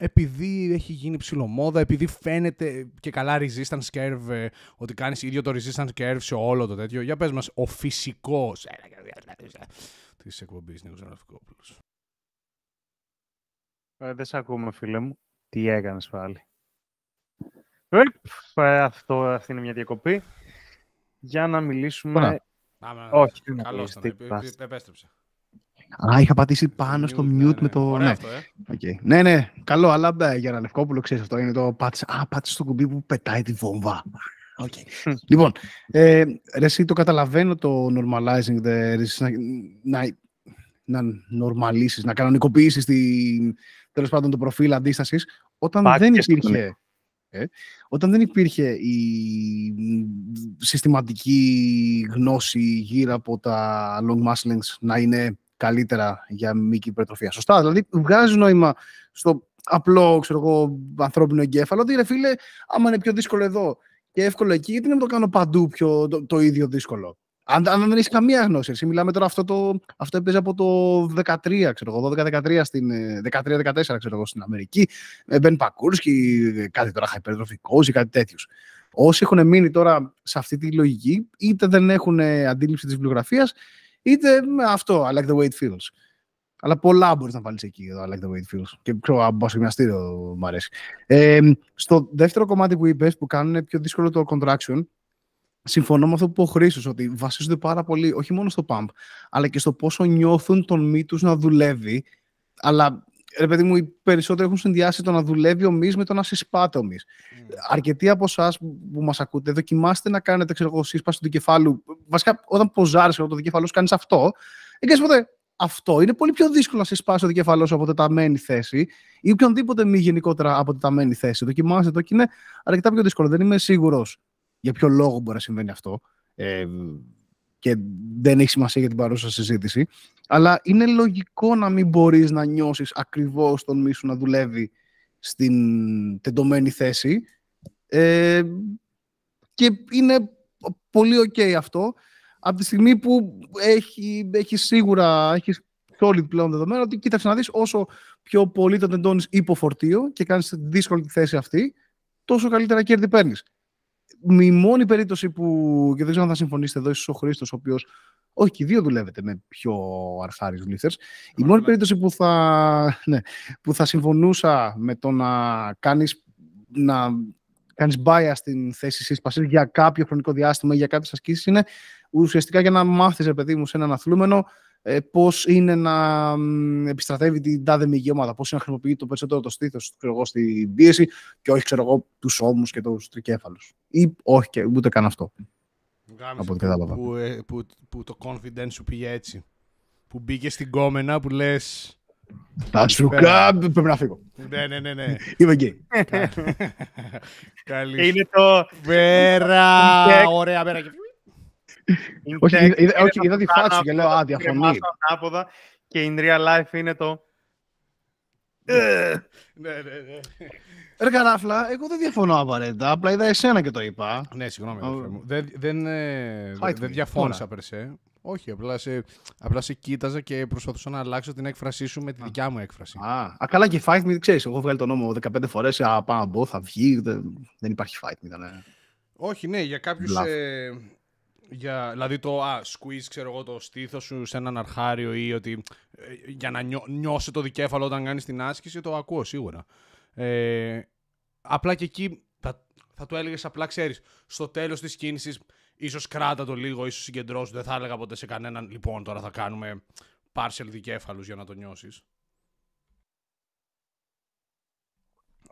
επειδή έχει γίνει ψιλομόδα, επειδή φαίνεται και καλά resistance curve, ότι κάνεις ίδιο το resistance curve σε όλο το τέτοιο. Για πες μας, ο φυσικός της εκπομπής Νίκος Ραυτικόπουλος. Δεν σε ακούμε, φίλε μου. Τι έκανες πάλι? Αυτή είναι μια διακοπή. Για να μιλήσουμε. Όχι, καλώς ήταν. Επέστρεψε. Είχα πατήσει πάνω στο mute με το. Ναι, καλό, αλλά για ένα Λευκόπουλο, ξέρεις, αυτό είναι το πάτησε. Πάτησε το κουμπί που πετάει τη βόμβα. Λοιπόν, εσύ το καταλαβαίνω το normalizing, να νορμαλίσεις, να κανονικοποιήσεις τέλος πάντων το προφίλ αντίστασης, όταν δεν υπήρχε η συστηματική γνώση γύρω από τα long muscle lengths να είναι καλύτερα για μήκη υπερτροφία. Σωστά, δηλαδή βγάζει νόημα στο απλό, ξέρω εγώ, ανθρώπινο εγκέφαλο ότι, ρε φίλε, άμα είναι πιο δύσκολο εδώ και εύκολο εκεί, γιατί να το κάνω παντού το ίδιο δύσκολο. Αν δεν έχει καμία γνώση, εσύ μιλάμε τώρα αυτό έπαιζε από το 13, ξέρω εγώ, 12-13 στην 13-14, ξέρω εγώ, στην Αμερική. Μπεν Πακούρσκι, κάτι τώρα χαϊπερτροφικός ή κάτι τέτοιους. Όσοι έχουν μείνει τώρα σε αυτή τη λογική, είτε δεν έχουν αντίληψη της βιβλιογραφίας, είτε αυτό, I like the way it feels. Αλλά πολλά μπορείς να βάλεις εκεί, εδώ, I like the way it feels. Και ξέρω, αν πάω στο γυμναστήριο, μου αρέσει. Στο δεύτερο κομμάτι που είπες, που κάνουν πιο δύσκολο το contraction, συμφωνώ με αυτό που ο Χρήστος, ότι βασίζονται πάρα πολύ, όχι μόνο στο pump, αλλά και στο πόσο νιώθουν τον μη τους να δουλεύει. Αλλά, ρε παιδί μου, οι περισσότεροι έχουν συνδυάσει το να δουλεύει ο μυς με το να συσπάται ο μυς. Αρκετοί από εσάς που μας ακούτε, δοκιμάστε να κάνετε σύσπαση του κεφάλου. Βασικά, όταν ποζάρεις το δικεφαλό σου, κάνεις αυτό. Εγκαίς ποτέ. Αυτό είναι πολύ πιο δύσκολο να συσπάσει ο δικεφαλός από τεταμένη θέση ή οποιονδήποτε μη γενικότερα από τεταμένη θέση. Δοκιμάστε το και είναι αρκετά πιο δύσκολο. Δεν είμαι σίγουρος για ποιο λόγο μπορεί να συμβαίνει αυτό και δεν έχει σημασία για την παρούσα συζήτηση, αλλά είναι λογικό να μην μπορείς να νιώσεις ακριβώς τον μη σου να δουλεύει στην τεντωμένη θέση και είναι πολύ ok αυτό από τη στιγμή που έχει σίγουρα, έχει solid πλέον δεδομένο ότι κοίταξε να δεις όσο πιο πολύ το τεντώνεις υποφορτίο και κάνεις δύσκολη τη θέση αυτή, τόσο καλύτερα κέρδη παίρνεις. Η μόνη περίπτωση που, και δεν ξέρω αν θα συμφωνήσετε εδώ, ίσως ο Χρήστος, ο οποίος, όχι και οι δύο δουλεύετε με πιο αρχάριους lifters, η μόνη περίπτωση που θα συμφωνούσα με το να κάνεις bias στην θέση σύσπασης για κάποιο χρονικό διάστημα ή για κάποιες ασκήσεις είναι ουσιαστικά για να μάθεις, ρε παιδί μου, σε έναν αθλούμενο πώς είναι να επιστρατεύει την τάδε μυγή ομάδα, πώς είναι να χρησιμοποιεί το περισσότερο το στήθος στην πίεση και όχι, ξέρω εγώ, τους ώμους και τους τρικέφαλους. Ή όχι, και ούτε καν αυτό. Από την κατάλαβα. Που το confidence σου πήγε έτσι. Που μπήκε στην κόμενα, που λες. Θα σου κάνω, πρέπει να φύγω. Ναι. Είμαι εκεί. Καλή. Είναι το. Βέρα. Ωραία, βέρα. Όχι, είδα τη φάση και λέω, διαφωνεί. Και in real life είναι το. Ναι. Ρε καράφλα, εγώ δεν διαφωνώ απαραίτητα. Απλά είδα εσένα και το είπα. Ναι, συγγνώμη. Δεν διαφώνησα περσέ. Όχι, απλά σε κοίταζα και προσπαθούσα να αλλάξω την έκφρασή σου με τη δικιά μου έκφραση. Α, καλά και fight me, ξέρεις. Εγώ βγάλει τον νόμο 15 φορές. Πάω να μπω, θα βγει. Δεν υπάρχει fight me. Όχι, ναι, για κάποιους. Δηλαδή το squeeze, ξέρω εγώ, το στήθος σου σε έναν αρχάριο ή ότι για να νιώσει το δικέφαλο όταν κάνεις την άσκηση, το ακούω σίγουρα. Απλά και εκεί θα του έλεγες απλά, ξέρεις, στο τέλος της κίνησης ίσως κράτα το λίγο, ίσως συγκεντρώσου, δεν θα έλεγα ποτέ σε κανέναν, λοιπόν, τώρα θα κάνουμε partial δικέφαλους για να το νιώσεις.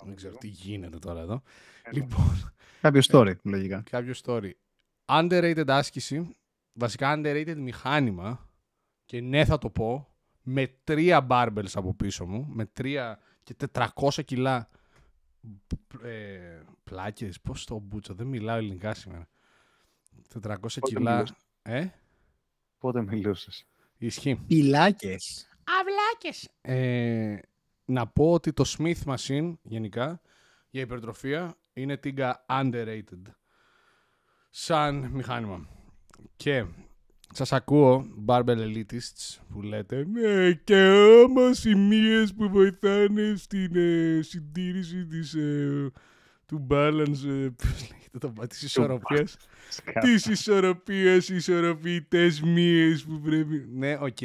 Δεν ξέρω τι γίνεται τώρα εδώ. Λοιπόν, κάποιο story, λογικά. Κάποιο story. Underrated άσκηση, βασικά underrated μηχάνημα, και ναι θα το πω, με 3 barbells από πίσω μου, με 3 και 400 κιλά πλάκες, πώς το μπούτσο, δεν μιλάω ελληνικά σήμερα. 400 κιλά... Μιλούσες. Πότε μιλούσες. Ισχύει. Πιλάκες. Αυλάκες. Να πω ότι το Smith Machine, γενικά, για υπερτροφία, είναι τίγκα underrated. Σαν μηχάνημα. Και σας ακούω, barbell elitists, που λέτε και άμα σημείες που βοηθάνε στην συντήρηση του balance, της ισορροπίας, ισορροπητές μύες που πρέπει... Ναι, οκ,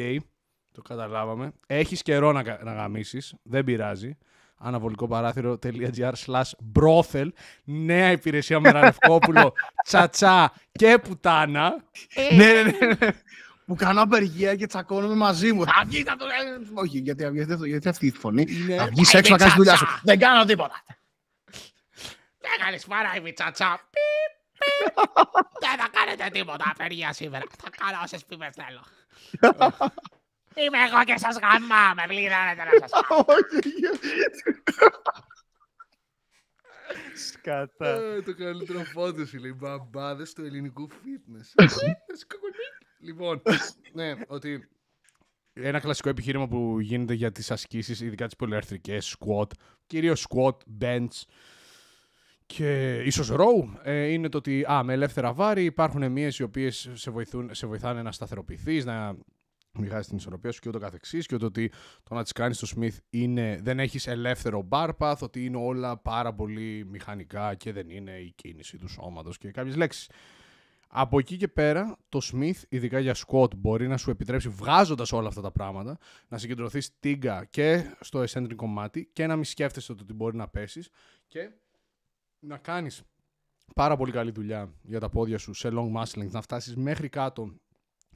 το καταλάβαμε. Έχεις καιρό να γαμίσεις, δεν πειράζει. Αναβολικοπαράθυρο.gr/brothel. Νέα υπηρεσία με Ραλευκόπουλο, τσατσά και πουτάνα. Ναι. Μου κάνω απεργία και τσακώνομαι μαζί μου. Θα βγει, θα το λέει. Όχι, γιατί αυτή η φωνή. Θα βγεις έξω να κάνεις τη δουλειά σου. Δεν κάνω τίποτα. Δεν κάνεις παρά, είμαι τσατσά. Δεν θα κάνετε τίποτα απεργία σήμερα. Θα κάνω όσες πίπες θέλω. Είμαι εγώ και σας γαμά, με πληρώνετε να σας κάνω. Σκατά. Το καλύτερο φόντος είναι οι μπαμπάδες του ελληνικού fitness. Λοιπόν, ναι, ότι ένα κλασικό επιχείρημα που γίνεται για τις ασκήσεις, ειδικά τις πολυαρθρικές, squat, κυρίως squat, bench και ίσως row είναι το ότι με ελεύθερα βάρη υπάρχουν μίες οι οποίες σε βοηθάνε να σταθεροποιηθείς, να μοιράζεις την ισορροπία σου και ούτω καθεξής, και το ότι το να τις κάνεις στο Smith είναι δεν έχεις ελεύθερο bar path, ότι είναι όλα πάρα πολύ μηχανικά και δεν είναι η κίνηση του σώματος και κάποιες λέξεις. Από εκεί και πέρα, το Smith, ειδικά για squat, μπορεί να σου επιτρέψει, βγάζοντας όλα αυτά τα πράγματα, να συγκεντρωθείς τίγκα και στο eccentric κομμάτι και να μην σκέφτεσαι ότι μπορεί να πέσεις και να κάνεις πάρα πολύ καλή δουλειά για τα πόδια σου σε long muscle length, να φτάσεις μέχρι κάτω,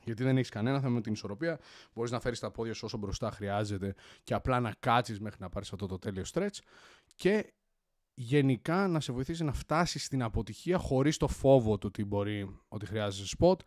γιατί δεν έχεις κανένα θέμα με την ισορροπία. Μπορείς να φέρεις τα πόδια σου όσο μπροστά χρειάζεται και απλά να κάτσεις μέχρι να πάρεις αυτό το τέλειο stretch και γενικά να σε βοηθήσει να φτάσεις στην αποτυχία χωρίς το φόβο του ότι μπορεί, ότι χρειάζεσαι σποτ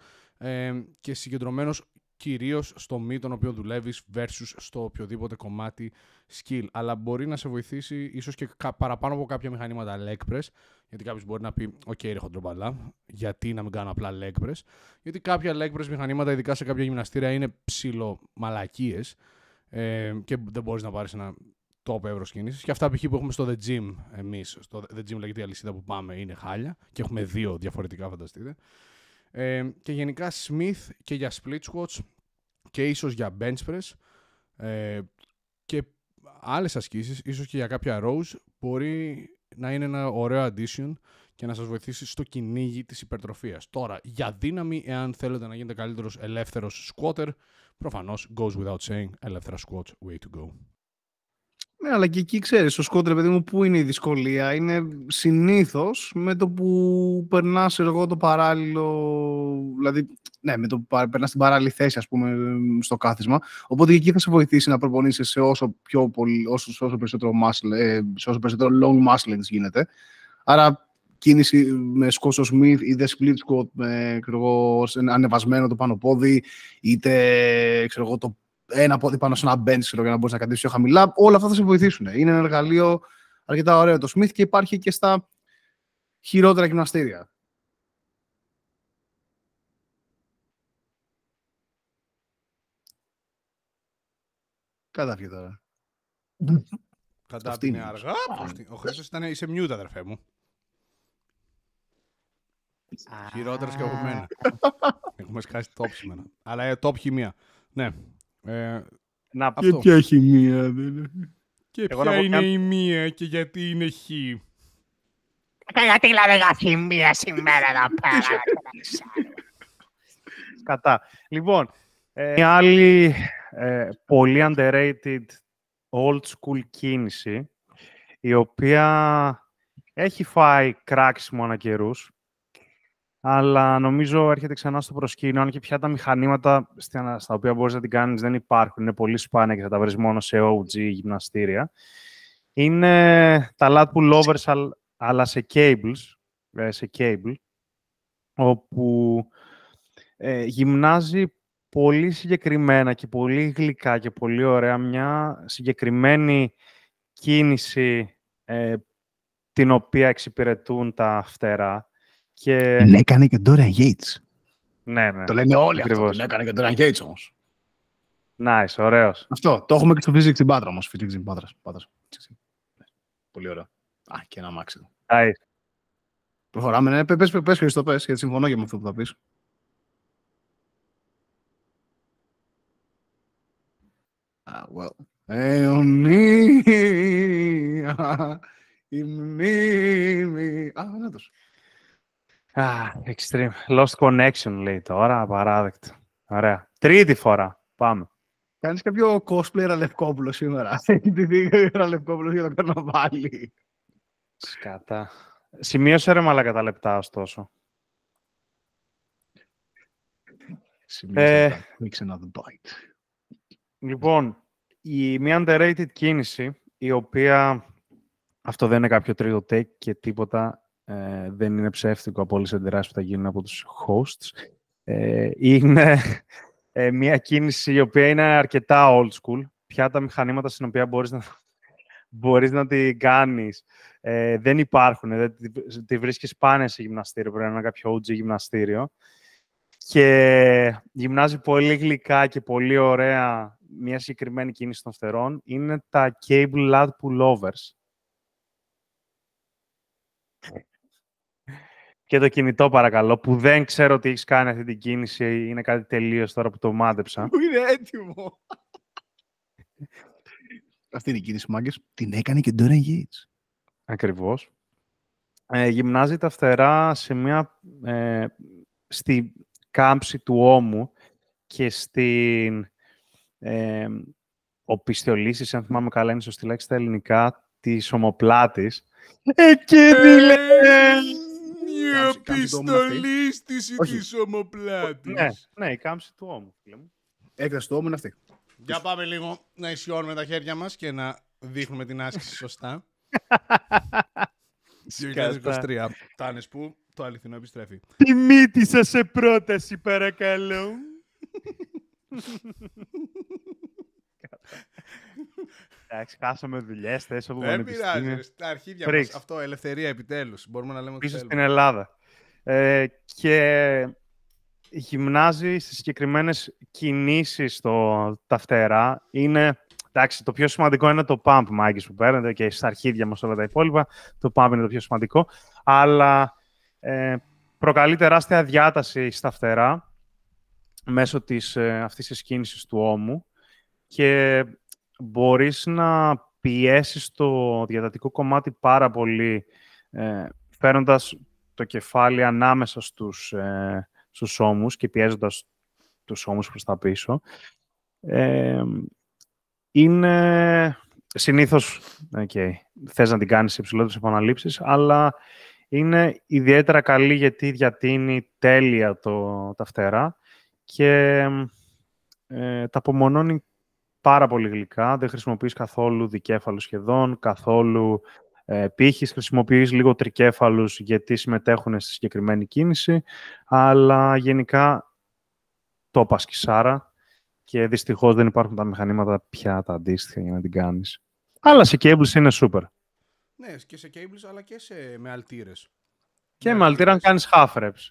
και συγκεντρωμένος κυρίως στο μη τον οποίο δουλεύεις versus στο οποιοδήποτε κομμάτι skill. Αλλά μπορεί να σε βοηθήσει ίσως και παραπάνω από κάποια μηχανήματα leg press, γιατί κάποιος μπορεί να πει «ΟΚ, ρε χοντρομπαλά, γιατί να μην κάνω απλά leg press?» Γιατί κάποια leg press μηχανήματα, ειδικά σε κάποια γυμναστήρια, είναι ψιλομαλακίες και δεν μπορείς να πάρεις ένα top εύρος κίνησης. Και αυτά π.χ. που έχουμε στο The Gym εμείς, στο The Gym λέγεται η αλυσίδα που πάμε, είναι χάλια και έχουμε δύο διαφορετικά, φανταστείτε. Και γενικά Smith και για split squats και ίσως για bench press και άλλες ασκήσεις, ίσως και για κάποια rows, μπορεί να είναι ένα ωραίο addition και να σας βοηθήσει στο κυνήγι της υπερτροφίας. Τώρα, για δύναμη, εάν θέλετε να γίνετε καλύτερος ελεύθερος squatter, προφανώς goes without saying, ελεύθερα squats, way to go. Ναι, αλλά και εκεί ξέρεις, στο σκότ, ρε παιδί μου, πού είναι η δυσκολία. Είναι συνήθως με το που περνάς εγώ το παράλληλο, δηλαδή, ναι, με το που περνάς την παράλληλη θέση, ας πούμε, στο κάθισμα. Οπότε εκεί θα σε βοηθήσει να προπονείσαι σε όσο, πιο πολύ, όσο περισσότερο muscle, σε όσο περισσότερο long muscle γίνεται. Άρα κίνηση με σκότ στο Smith, είτε split squat με ανεβασμένο το πάνω πόδι, είτε ξέρω εγώ, το ένα πόδι πάνω σε ένα bench για να μπορείς να κατέβεις πιο χαμηλά. Όλα αυτά θα σε βοηθήσουν. Είναι ένα εργαλείο αρκετά ωραίο το Smith και υπάρχει και στα χειρότερα γυμναστήρια. Κατάφυγε τώρα. Κατάφυγε αργά. Ο Χρήστος ήταν σε μιούτα, αδερφέ μου. Χειρότερος και από μένα. Έχουμε σκάσει top σήμερα. Αλλά top χημεία. Ναι. Να, και ποια έχει μία και εγώ ποια είναι η μία και γιατί είναι χ. Γιατί λάβεγα μία σήμερα να πέρα. Κατά. Λοιπόν, μια άλλη πολύ underrated old school κίνηση, η οποία έχει φάει κράξιμο ανα καιρούς, αλλά νομίζω έρχεται ξανά στο προσκήνιο, αν και πια τα μηχανήματα στα οποία μπορείς να την κάνεις δεν υπάρχουν, είναι πολύ σπάνια και θα τα βρεις μόνο σε OG γυμναστήρια. Είναι τα Lat Pullovers, αλλά σε cables, όπου γυμνάζει πολύ συγκεκριμένα και πολύ γλυκά και πολύ ωραία μια συγκεκριμένη κίνηση την οποία εξυπηρετούν τα φτερά. Και... Έκανε και Dorian Gates. Ναι, ναι. Το λένε όλοι ακριβώς. Αυτό. Έκανε και Dorian Gates όμως. Nice, ωραίος. Αυτό, το έχουμε και στο Physics in Πάτρα όμως. Physics in Πάτρα. Πολύ ωραίο. Α, και ένα μάξιδο. Nice. Προχωράμε, ναι. Πες Χριστό, πες, γιατί συμφωνώ και με αυτό που θα πεις. Αιωνία, η μνήμη. Α, να το σου. Extreme. Lost connection, λέει τώρα, απαράδεκτο. Ωραία. Τρίτη φορά. Πάμε. Κάνεις κάποιο cosplay Ραλευκόπουλο σήμερα. Τι δίκαιο Ραλευκόπουλο για το καρναβάλι. Σκάτα. Σημείωσε ρε μαλάκα τα λεπτά, ωστόσο. Σημείωσε another bite. Λοιπόν, η μία underrated κίνηση, η οποία αυτό δεν είναι κάποιο τρίτο take και τίποτα, δεν είναι ψεύτικο από όλες τις εντεράσεις που θα γίνουν από τους hosts. Είναι μια κίνηση η οποία είναι αρκετά old school. Πια τα μηχανήματα στην οποία μπορείς να την κάνεις δεν υπάρχουν. Δεν τη βρίσκεις πάνε σε γυμναστήριο. Πρέπει να είναι κάποιο OG γυμναστήριο. Και γυμνάζει πολύ γλυκά και πολύ ωραία μια συγκεκριμένη κίνηση των φτερών. Είναι τα cable lat pullovers. και το κινητό παρακαλώ, που δεν ξέρω τι έχεις κάνει αυτή την κίνηση, είναι κάτι τελείως τώρα που το μάντεψα. Που είναι έτοιμο. Αυτή την κίνηση, μάγκες, την έκανε και Dorian Gates. Ακριβώς. Γυμνάζει τα φτερά σε μια, στη κάμψη του ώμου και στην οπισθιολύσεις, αν θυμάμαι καλά, είναι σωστή λέξη στα ελληνικά, της ομοπλάτης. Εκείνη λέει... Η επιστολίστηση της ομοπλάτης. Ναι, η κάμψη του ώμου. Έκταση του ώμου είναι αυτή. Για πάμε λίγο να ισιώνουμε τα χέρια μας και να δείχνουμε την άσκηση σωστά. 2023. Τάνες που το αληθινό επιστρέφει. Τη μύτη σας σε πρόταση παρακαλώ. Εντάξει, χάσαμε δουλειές, θέσεις από πανεπιστήμια. Δεν πειράζει, στα αρχίδια μας αυτό, ελευθερία επιτέλους. Μπορούμε να λέμε ότι πίσω στην Ελλάδα. Και γυμνάζει στις συγκεκριμένες κινήσεις τα φτερά. Είναι, εντάξει, το πιο σημαντικό είναι το pump, Μάγκης, που παίρνετε και στα αρχίδια μας όλα τα υπόλοιπα. Το pump είναι το πιο σημαντικό. Αλλά προκαλεί τεράστια διάταση στα φτερά μέσω αυτής της κίνησης του ώμου. Και μπορείς να πιέσεις το διατατικό κομμάτι πάρα πολύ, φέροντας το κεφάλι ανάμεσα στους ώμους και πιέζοντας τους ώμους προς τα πίσω. Είναι συνήθως, θες να την κάνεις σε υψηλότερες επαναλήψεις, αλλά είναι ιδιαίτερα καλή γιατί διατείνει τέλεια τα φτερά και τα απομονώνει πάρα πολύ γλυκά, δεν χρησιμοποιείς καθόλου δικέφαλους σχεδόν, καθόλου πύχης, χρησιμοποιείς λίγο τρικέφαλους γιατί συμμετέχουν στη συγκεκριμένη κίνηση, αλλά γενικά το πασκισάρα και δυστυχώς δεν υπάρχουν τα μηχανήματα πια τα αντίστοιχα για να την κάνεις. Αλλά σε cables είναι super. Ναι, και σε cables αλλά και με αλτήρες. Και με αλτήρα αν κάνεις half reps.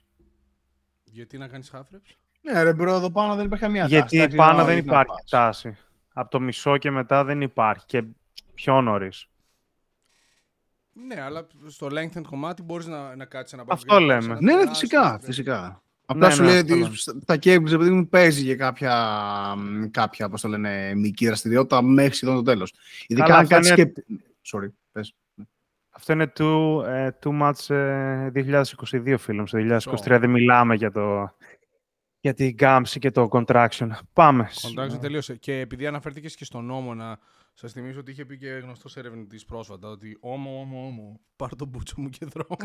Γιατί να κάνεις half reps? Ναι ρε μπρο, εδώ πάνω δεν υπάρχει καμία τάση. Γιατί τάξη, πάνω δεν υπάρχει τάση. Από το μισό και μετά δεν υπάρχει και πιο νωρίς. Ναι, αλλά στο lengthened κομμάτι μπορείς να κάτσεις ένα παραδείγμα. Αυτό λέμε. Ναι, ναι, φυσικά. Απλά σου λέει ότι τα cables επειδή μου παίζει για κάποια όπως το λένε, μυϊκή δραστηριότητα μέχρι σχεδόν το τέλος. Ειδικά αν κάτσεις και... Sorry, πες. Αυτό είναι too much 2022 φίλος. Σε 2023 δεν μιλάμε για το... Για την κάμψη και το contraction. Πάμε. Contraction τελείωσε. Και επειδή αναφέρθηκες και στον ώμο, να σας θυμίσω ότι είχε πει και γνωστός ερευνητής πρόσφατα ότι ώμο, πάρ' τον μπούτσο μου και δρόμο.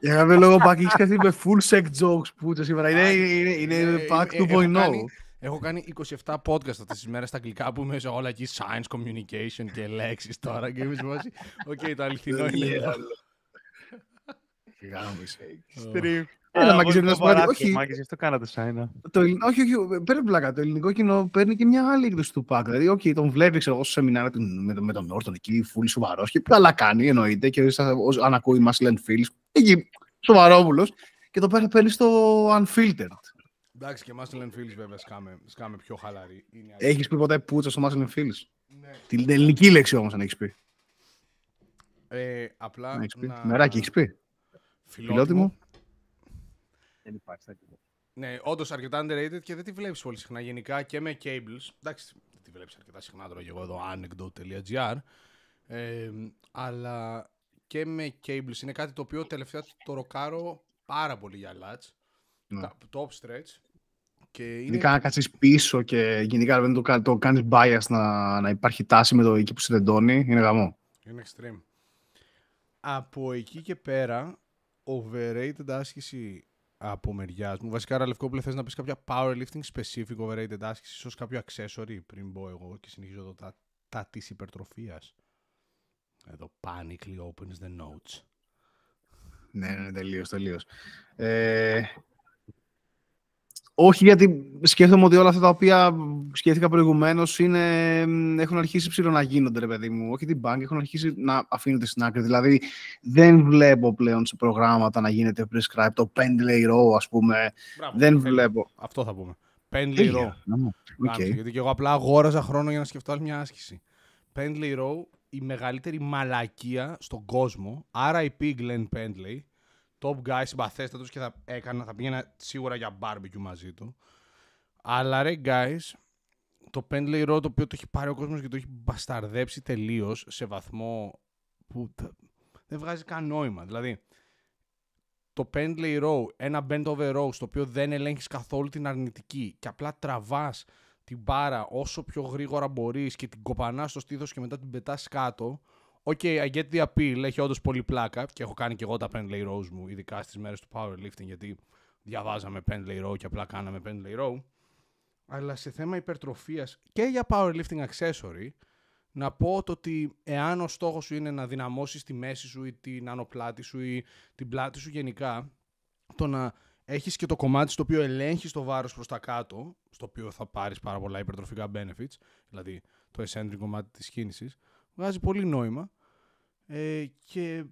Για κάποιο λόγο, Πάκη, έχεις κάτι με full sex jokes μπούτσο σήμερα. Είναι Πάκ 2.0. Έχω κάνει 27 podcast αυτές τις μέρες στα αγγλικά που είμαι όλα εκεί, science, communication και λέξεις τώρα. Και είμαι σε βάση, οκ, το αληθινό είναι. Το ελληνικό κοινό παίρνει και μια άλλη έκδοση του ΠΑΚ. Δηλαδή, okay, τον βλέπεις εγώ στο σεμινάριο με τον Όρτον εκεί, φούλη σοβαρός και καλά κάνει, εννοείται. Και αν ακούει, μας λένε φίλοι, εκεί σοβαρόπουλος. Και το παίρνει στο unfiltered. Εντάξει, και Maslen Φίλης βέβαια σκάμε πιο χαλαρή. Έχεις πει ποτέ πουτσα στο Maslen Φίλης? Την ελληνική λέξη όμως αν έχεις πει. Απλά. Μεράκι έχεις πει. Φιλότιμο. Δεν υπάρχει, ναι, όντως αρκετά underrated και δεν τη βλέπεις πολύ συχνά γενικά και με cables. Εντάξει, δεν τη βλέπεις αρκετά συχνά τώρα και εγώ εδώ anecdote.gr, αλλά και με cables είναι κάτι το οποίο τελευταία το ροκάρω πάρα πολύ για lats, top stretch. Ειδικά να κάτσεις πίσω και γενικά δεν το κάνεις bias να υπάρχει τάση με το εκεί που σε τεντώνει, είναι γαμό. Είναι extreme. Από εκεί και πέρα, overrated άσκηση από μεριάς μου. Βασικά, Ρα Λευκόπουλε, θες να πεις κάποια powerlifting specific overrated άσκηση, ίσως κάποιο accessory πριν μπω εγώ και συνεχίζω εδώ τα της υπερτροφίας. Εδώ, panically opens the notes. Ναι, τελείως. Όχι, γιατί σκέφτομαι ότι όλα αυτά τα οποία σκέφτηκα προηγουμένως έχουν αρχίσει ψηλό να γίνονται, ρε παιδί μου. Όχι την bank, έχουν αρχίσει να αφήνονται στην άκρη. Δηλαδή, δεν βλέπω πλέον σε προγράμματα να γίνεται prescribe το Pendlay Row, ας πούμε. Μπράβο, δεν βλέπω. Αυτό θα πούμε. Pendlay Row. Okay. Γιατί και εγώ απλά αγόραζα χρόνο για να σκεφτώ άλλη μια άσκηση. Pendlay Row, η μεγαλύτερη μαλακία στον κόσμο. RIP Glenn Pendley. top guy, συμπαθέστατος και θα πήγαινα σίγουρα για barbecue μαζί του. Αλλά ρε guys, το Pendlay Row, το οποίο το έχει πάρει ο κόσμος και το έχει μπασταρδέψει τελείως σε βαθμό που δεν βγάζει καν νόημα. Δηλαδή, το Pendlay Row, ένα bent over row, στο οποίο δεν ελέγχεις καθόλου την αρνητική και απλά τραβάς την μπάρα όσο πιο γρήγορα μπορείς και την κοπανάς στο στήθος και μετά την πετάς κάτω. Οκ, I get the appeal, έχει όντως πολύ πλάκα και έχω κάνει και εγώ τα Pendlay Rows μου, ειδικά στις μέρες του powerlifting, γιατί διαβάζαμε Pendlay Row και απλά κάναμε Pendlay Row. Αλλά σε θέμα υπερτροφίας και για powerlifting accessory, να πω το ότι εάν ο στόχος σου είναι να δυναμώσεις τη μέση σου ή την άνω πλάτη σου ή την πλάτη σου γενικά, το να έχεις και το κομμάτι στο οποίο ελέγχεις το βάρος προς τα κάτω, στο οποίο θα πάρεις πάρα πολλά υπερτροφικά benefits, δηλαδή το eccentric κομμάτι της κίνησης, βγάζει πολύ νόημα και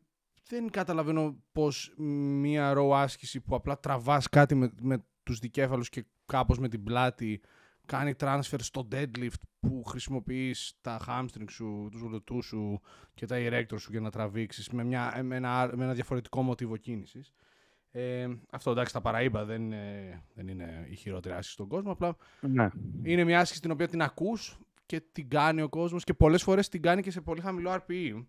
δεν καταλαβαίνω πως μία row άσκηση που απλά τραβάς κάτι με τους δικέφαλους και κάπως με την πλάτη κάνει transfer στο deadlift που χρησιμοποιείς τα hamstring σου, τους γλωτούς σου και τα erector σου για να τραβήξεις με ένα διαφορετικό μοτίβο κίνησης. Αυτό εντάξει τα παραείπα, δεν είναι η χειρότερη άσκηση στον κόσμο, απλά ναι. Είναι μια άσκηση την οποία την ακούς και την κάνει ο κόσμος και πολλές φορές την κάνει και σε πολύ χαμηλό RPE,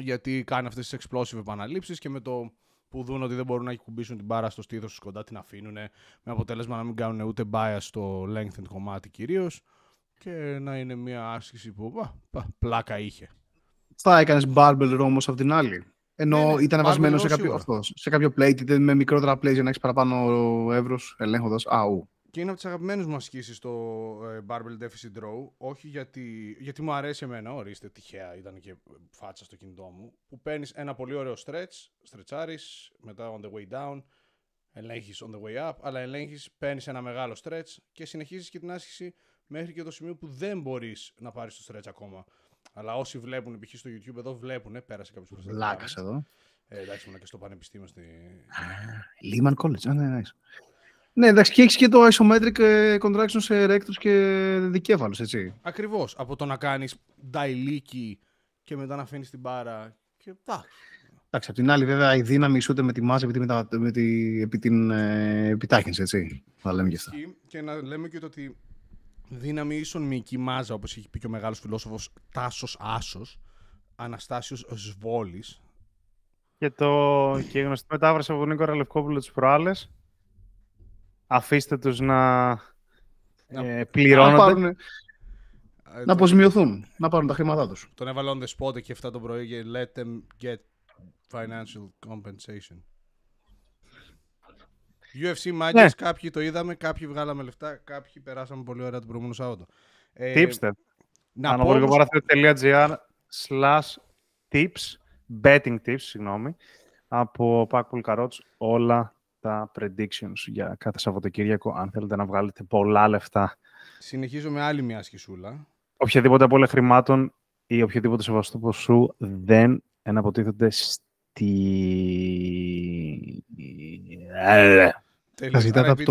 γιατί κάνει αυτές τις explosive επαναλήψεις και με το που δουν ότι δεν μπορούν να κουμπίσουν την μπάρα στο στήθος τους κοντά την αφήνουν, με αποτέλεσμα να μην κάνουν ούτε bias στο lengthened κομμάτι κυρίως και να είναι μια άσκηση που πλάκα είχε. Θα έκανες barbell row όμως απ' την άλλη. Ενώ ήταν βασμένο σε κάποιο plate, είτε με μικρότερα plates για να έχεις παραπάνω εύρος ελέγχοντας αού. Και είναι από τις αγαπημένες μου ασκήσεις το barbell deficit row, όχι γιατί μου αρέσει εμένα, ορίστε τυχαία ήταν και φάτσα στο κινητό μου, που παίρνεις ένα πολύ ωραίο stretch, στρετσάρεις, μετά on the way down, ελέγχεις on the way up, αλλά ελέγχεις, παίρνεις ένα μεγάλο stretch και συνεχίζεις και την άσκηση μέχρι και το σημείο που δεν μπορείς να πάρεις το stretch ακόμα. Αλλά όσοι βλέπουν, π.χ. στο YouTube εδώ βλέπουν, πέρασε κάποιος προς τα δικά. Λάκας εδώ. Εντάξει, ήμουν και στο πανεπιστήμιο. Lehman College, nice. Ναι, εντάξει, και έχεις και το isometric contraction σε ρέκτους και δικέφαλους, έτσι. Ακριβώς, από το να κάνεις νταϊλίκι και μετά να αφήνεις την μπάρα και εντάξει, απ' την άλλη βέβαια η δύναμη ισούται με τη μάζα επί την επιτάχυνση, έτσι, θα λέμε και αυτά. Και να λέμε και ότι δύναμη ίσον μυϊκή μάζα, όπως έχει πει και ο μεγάλος φιλόσοφος Τάσος Άσος, Αναστάσιος Σβόλης. Και η γνωστή μετάφραση από τον Νίκορα Λευκόπουλο τις προάλλες. Αφήστε τους να πληρώνονται. Να αποσμειωθούν, να πάρουν τα χρήματά τους. Τον έβαλε on the spot και 7 το πρωί και let them get financial compensation. UFC μάγκες, ναι. Κάποιοι το είδαμε, κάποιοι βγάλαμε λεφτά, κάποιοι περάσαμε πολύ ωραία τον προηγούμενο Σάββατο. Tipster. Αναπολικοπαραθέο.gr/tips, betting tips, συγγνώμη, από Pakpol Karots, όλα τα predictions για κάθε Σαββατοκύριακο, αν θέλετε να βγάλετε πολλά λεφτά. Συνεχίζω με άλλη μια σκησούλα. Οποιαδήποτε απώλεια χρημάτων ή οποιοδήποτε σεβαστό ποσού δεν εναποτίθεται θα ζητάτε από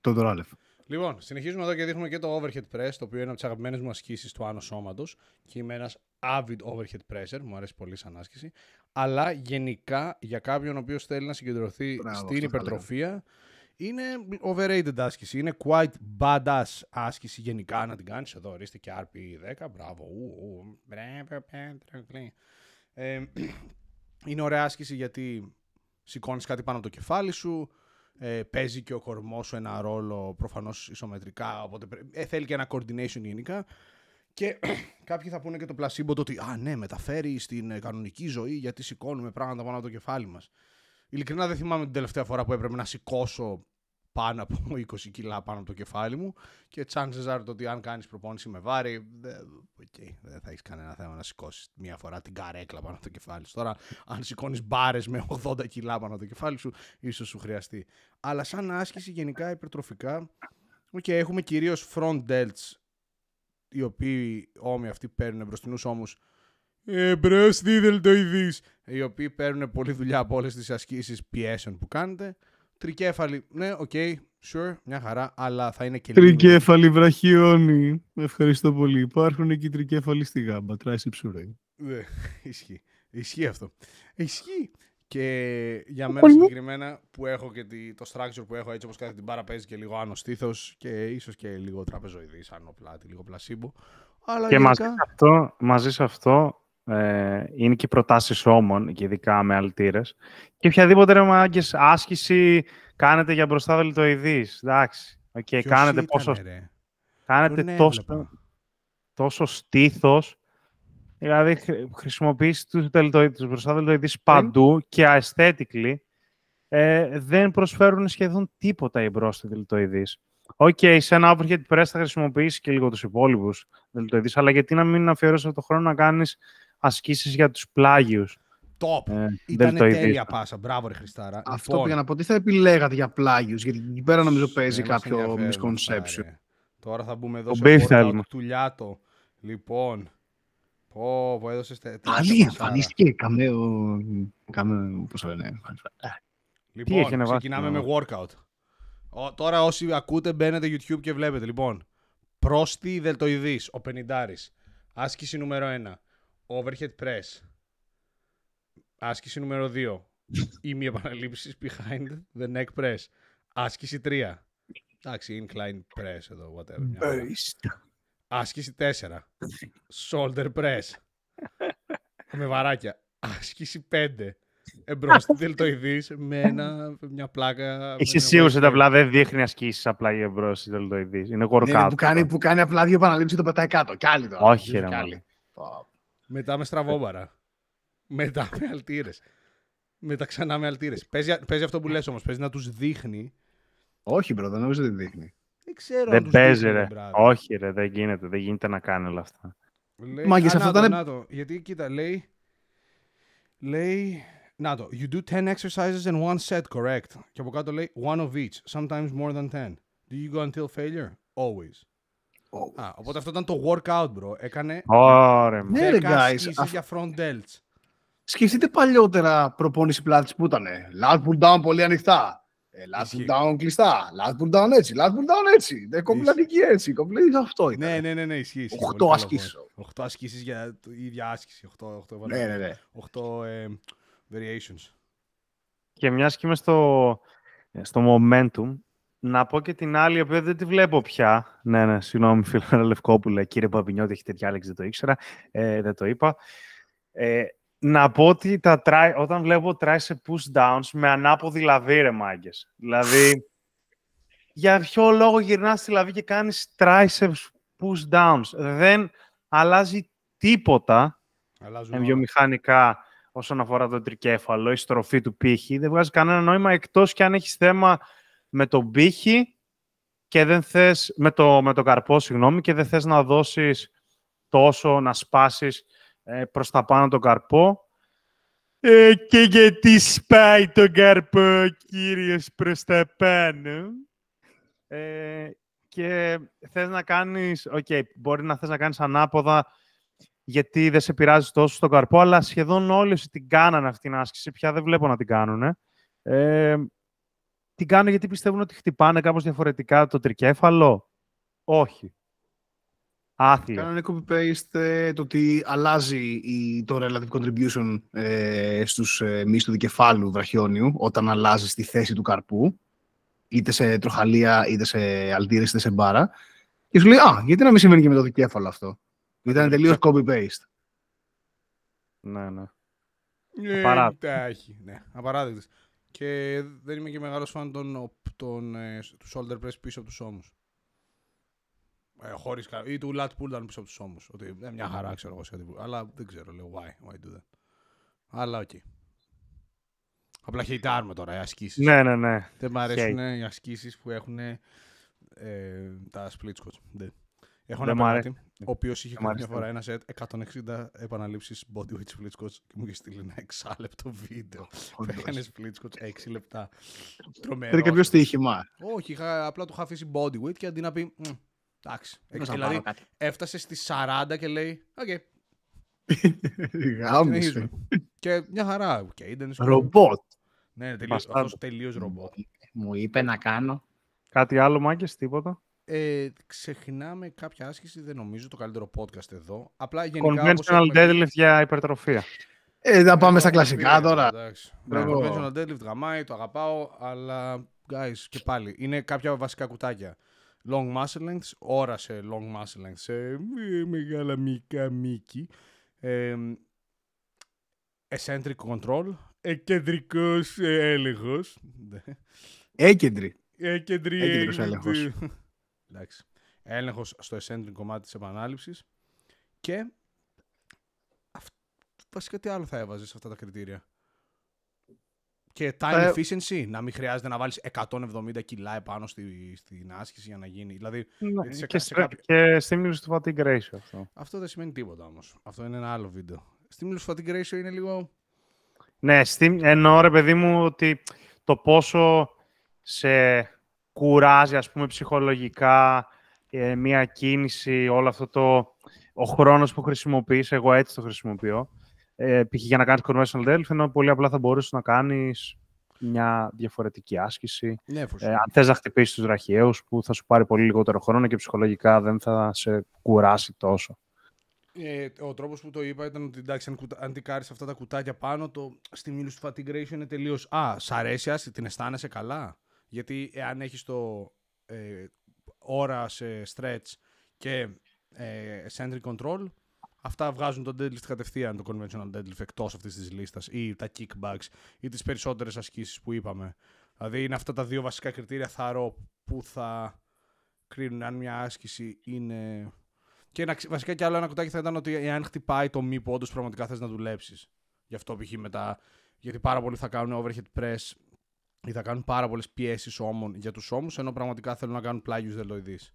τον Δωράλεφ. Λοιπόν, συνεχίζουμε εδώ και δείχνουμε και το Overhead Press, το οποίο είναι από τις αγαπημένες μου ασκήσεις του άνω σώματος και είμαι ένας avid Overhead Presser, μου αρέσει πολύ σαν άσκηση, αλλά γενικά για κάποιον ο οποίος θέλει να συγκεντρωθεί στην υπερτροφία είναι overrated άσκηση, είναι quite badass άσκηση γενικά να την κάνεις εδώ, ορίστε και RP10, μπράβο, είναι ωραία άσκηση γιατί σηκώνεις κάτι πάνω από το κεφάλι σου, παίζει και ο κορμός σου ένα ρόλο προφανώς ισομετρικά, οπότε θέλει και ένα coordination γενικά. Και κάποιοι θα πούνε και το πλασίμπο το ότι ναι, μεταφέρει στην κανονική ζωή γιατί σηκώνουμε πράγματα πάνω από το κεφάλι μας. Ειλικρινά δεν θυμάμαι την τελευταία φορά που έπρεπε να σηκώσω πάνω από 20 κιλά πάνω από το κεφάλι μου και chances are το ότι αν κάνεις προπόνηση με βάρη δεν θα έχεις κανένα θέμα να σηκώσεις μία φορά την καρέκλα πάνω από το κεφάλι σου. Τώρα αν σηκώνεις μπάρες με 80 κιλά πάνω από το κεφάλι σου ίσως σου χρειαστεί. Αλλά σαν άσκηση γενικά υπερτροφικά και έχουμε κυρίως front delts, οι οποίοι όμοι αυτοί παίρνουν μπροστινούς ώμους οι οποίοι παίρνουν πολλή δουλειά από όλες τις ασκήσεις πιέσεων που κάνετε. Τρικέφαλοι, ναι, ok, sure, μια χαρά, αλλά θα είναι και λίγο. Τρικέφαλοι βραχιώνει. Ευχαριστώ πολύ. Υπάρχουν και οι τρικέφαλοι στη γάμπα. Tricep Pushdowns. Ισχύει αυτό. Ισχύει. Και για μένα συγκεκριμένα που έχω και το structure που έχω, έτσι όπως κάθε την μπάρα παίζει και λίγο άνω στήθος και ίσως και λίγο τραπεζοειδής, άνω πλάτη, λίγο πλασίμπο. Αλλά και γενικά... μαζί σε αυτό είναι και οι προτάσεις ώμων, και ειδικά με αλτήρες. Και οποιαδήποτε ρεμάγκες άσκηση κάνετε για μπροστά δολιτοειδής. Εντάξει, okay, κάνετε πόσο... Κάνετε τόσο στήθος. Δηλαδή, χρησιμοποιείς τους μπροστά δελτοειδείς παντού και aesthetically δεν προσφέρουν σχεδόν τίποτα οι μπροστά δελτοειδείς. Οκ, σε ένα overhead press θα χρησιμοποιήσεις και λίγο τους υπόλοιπους δελτοειδείς, αλλά γιατί να μην αφιερώσεις αυτό το χρόνο να κάνεις ασκήσεις για τους πλάγιους. Top. Ήταν τέλεια πάσα. Μπράβο, ρε Χριστάρα. Αυτό πήγα να πω. Τι θα επιλέγατε για πλάγιους, γιατί εκεί πέρα νομίζω παίζει κάποιο misconception. Τώρα θα μπούμε εδώ στο Τουλιάτο. Λοιπόν. Που έδωσες πάλι εμφανίστηκε καμέο, πώς λένε. Λοιπόν, ξεκινάμε με workout. Τώρα όσοι ακούτε μπαίνετε YouTube και βλέπετε. Λοιπόν, πρόστη δελτοειδής, ο 50ης. Άσκηση νούμερο 1, overhead press. Άσκηση νούμερο 2, ημιεπαναλήψεις behind the neck press. Άσκηση 3, εντάξει, incline press εδώ, whatever. Άσκηση 4. Shoulder press. Με βαράκια. Άσκηση 5. Εμπρός τη δελτοειδής με μια πλάκα. Είσαι σίγουρος ότι απλά δεν δείχνει ασκήσεις απλά για εμπρός τη δελτοειδής. Είναι workout. Που κάνει απλά δύο επαναλήψεις και το πετάει κάτω. Κι άλλη τώρα. Όχι, ρε μάλλον. Μετά με στραβόμπαρα. Μετά με αλτήρες. Μετά ξανά με αλτήρες. Παίζει αυτό που λες όμως. Παίζει να τους δείχνει. Όχι, μπρο, δεν νομίζω ότι δείχνει. Δεν παίζει, ρε. Όχι, ρε, δεν γίνεται να κάνει όλα αυτά. Μάγκες, αυτό ήταν... Νάτο, γιατί, κοίτα, λέει... Νάτο, you do 10 exercises in one set, correct. Και από κάτω λέει, one of each, sometimes more than 10. Do you go until failure? Always. Οπότε αυτό ήταν το workout, bro. Έκανε... Ωραία, ναι, ρε, guys. Για front delts. Σκεφτείτε παλιότερα προπόνηση πλάτης που ήταν. Lat pull down πολύ ανοιχτά. Lat pull down κλειστά, lat pull down έτσι, lat pull down έτσι, κομπλατική έτσι, κομπλατική αυτό ήταν. Ναι, ισχύει. 8 ασκήσεις. 8 ασκήσεις για η ίδια άσκηση, 8 ναι. 8 variations. Και μιας και είμαι στο momentum, να πω και την άλλη, η οποία δεν τη βλέπω πια. Ναι, συγγνώμη φίλε Λευκόπουλε, κύριε Παπινιώτη, έχετε διάλεξη, δεν το ήξερα, δεν το είπα. Να πω ότι όταν βλέπω tricep pushdowns με ανάποδη λαβή, ρε μάγκες. Δηλαδή, για ποιο λόγο γυρνάς τη λαβή και κάνεις tricep pushdowns? Δεν αλλάζει τίποτα βιομηχανικά όσον αφορά το τρικέφαλο, η στροφή του πύχη. Δεν βγάζει κανένα νόημα εκτός κι αν έχεις θέμα με τον πύχη και δεν θες, με το καρπό, συγγνώμη, και δεν θες να δώσεις τόσο, να σπάσεις προς τα πάνω τον καρπό. Και γιατί σπάει τον καρπό, κύριος, προς τα πάνω. Και θες να κάνεις... μπορεί να θες να κάνεις ανάποδα, γιατί δεν σε πειράζει τόσο στον καρπό, αλλά σχεδόν όλοι όσοι την κάνανε αυτήν την άσκηση, πια δεν βλέπω να την κάνουνε. Την κάνουν γιατί πιστεύουν ότι χτυπάνε κάπως διαφορετικά το τρικέφαλο. Όχι. Κάνανε copy-paste το ότι αλλάζει το relative contribution στους μυς του δικεφάλου βραχιόνιου όταν αλλάζει στη θέση του καρπού, είτε σε τροχαλία, είτε σε αλτήρες, είτε σε μπάρα. Και σου λέει, γιατί να μην συμβαίνει και με το δικέφαλο αυτό. Ήταν τελείως copy-paste. Ναι. Απαράδεκτες. Και δεν είμαι και μεγάλος φαν του shoulder press πίσω από τους ώμους. Ή του lat pull down πίσω από τους ώμους. Ότι μια χαρά, ξέρω εγώ, αλλά δεν ξέρω, λέω, why do that. Αλλά, οκ. Απλά χειτάρουμε τώρα οι ασκήσεις. Ναι. Δεν μ' αρέσουν οι ασκήσεις που έχουν τα split squats. Έχω ένα μάτι, ο οποίος είχε κάνει μια φορά ένα set 160 επαναλήψεις bodyweight split squats και μου είχε στείλει ένα 6 λεπτό βίντεο. Έκανε split squats 6 λεπτά. Τρομερό. Ήταν κάποιο στοίχημα. Όχι, απλά του είχα αφήσει bodyweight και αντί να πει. Εντάξει, δηλαδή έφτασε στις 40 και λέει, οκ. Γάμισε. Και μια χαρά, ρομπότ. Ναι, αυτός τελείως ρομπότ. Μου είπε να κάνω. Κάτι άλλο, Μάγκες, τίποτα. Ξεχνάμε κάποια άσκηση, δεν νομίζω το καλύτερο podcast εδώ. Απλά γενικά... Conventional deadlift για υπερτροφία. Να πάμε στα κλασικά τώρα. Εντάξει. Conventional deadlift γαμάει, το αγαπάω, αλλά guys, και πάλι είναι κάποια βασικά κουτάκια. Long muscle lengths, ώρα σε long muscle lengths, σε μεγάλα μυκά μύκη. Eccentric control, εκεντρικός έλεγχος. Έκεντρος έλεγχος. Εντάξει. Έλεγχος στο eccentric κομμάτι της επανάληψης. Και βασικά τι άλλο θα έβαζες σε αυτά τα κριτήρια. Και time efficiency, να μην χρειάζεται να βάλεις 170 κιλά επάνω στην άσκηση για να γίνει. Δηλαδή, ναι, και stimulus to fatigue ratio αυτό. Αυτό δεν σημαίνει τίποτα όμως. Αυτό είναι ένα άλλο βίντεο. Stimulus to fatigue ratio είναι λίγο... Ναι, εννοώ ρε παιδί μου ότι το πόσο σε κουράζει ας πούμε ψυχολογικά μία κίνηση, όλο αυτό το... Ο χρόνος που χρησιμοποιείς, εγώ έτσι το χρησιμοποιώ. Π.χ. για να κάνεις conventional deadlift, ενώ πολύ απλά θα μπορούσες να κάνεις μια διαφορετική άσκηση. Ναι, αν θες να χτυπήσεις τους ραχιαίους, που θα σου πάρει πολύ λιγότερο χρόνο και ψυχολογικά δεν θα σε κουράσει τόσο. Ο τρόπος που το είπα ήταν ότι εντάξει, αν τικάρεις αυτά τα κουτάκια πάνω, το stimulus του fatigue ratio είναι τελείως. Α, σ' αρέσει, ας την αισθάνεσαι καλά. Γιατί εάν έχεις το ώρα σε stretch και eccentric control, αυτά βγάζουν το deadlift κατευθείαν, το conventional deadlift, εκτός αυτής της λίστας, ή τα kickbacks ή τις περισσότερες ασκήσεις που είπαμε. Δηλαδή είναι αυτά τα δύο βασικά κριτήρια θαρώ που θα κρίνουν αν μια άσκηση είναι... Και βασικά και άλλο ένα κουτάκι θα ήταν ότι εάν χτυπάει το μη που όντως πραγματικά θες να δουλέψεις. Γι' αυτό π.χ. μετά, γιατί πάρα πολλοί θα κάνουν overhead press ή θα κάνουν πάρα πολλές πιέσεις ώμων για τους ώμους, ενώ πραγματικά θέλουν να κάνουν πλάγιους δελοειδείς.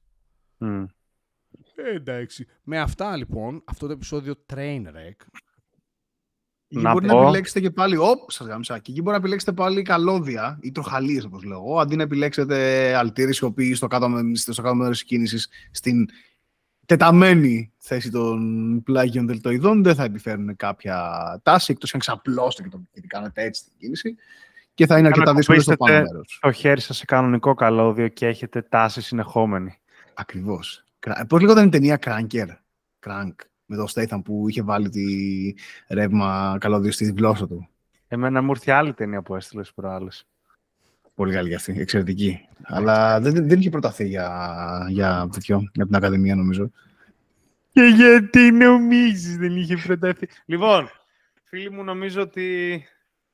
Εντάξει. Με αυτά λοιπόν, αυτό το επεισόδιο Trainwreck. Μπορεί να επιλέξετε και πάλι, σας γαμισάκι, εκεί μπορεί να επιλέξετε πάλι καλώδια ή τροχαλίες όπως λέω εγώ, αντί να επιλέξετε αλτήρες οι οποίοι στο κάτω μέρος κίνησης στην τεταμένη θέση των πλάγιων δελτοειδών δεν θα επιφέρουν κάποια τάση, εκτός αν ξαπλώστε και το κάνετε έτσι την κίνηση. Και θα είναι αρκετά δύσκολο στο πάνω μέρος. Το χέρι σας σε κανονικό καλώδιο και έχετε τάση συνεχόμενη. Ακριβώς. Πώς λεγόταν η ταινία Crank, με τον Στέιθαμ που είχε βάλει τη ρεύμα καλώδιο στη γλώσσα του. Εμένα μου ήρθε άλλη ταινία που έστειλες προάλλες. Πολύ καλή αυτή, εξαιρετική. Αλλά δεν είχε προταθεί για την Ακαδημία, νομίζω. Και γιατί νομίζεις δεν είχε προταθεί. Λοιπόν, φίλοι μου, νομίζω ότι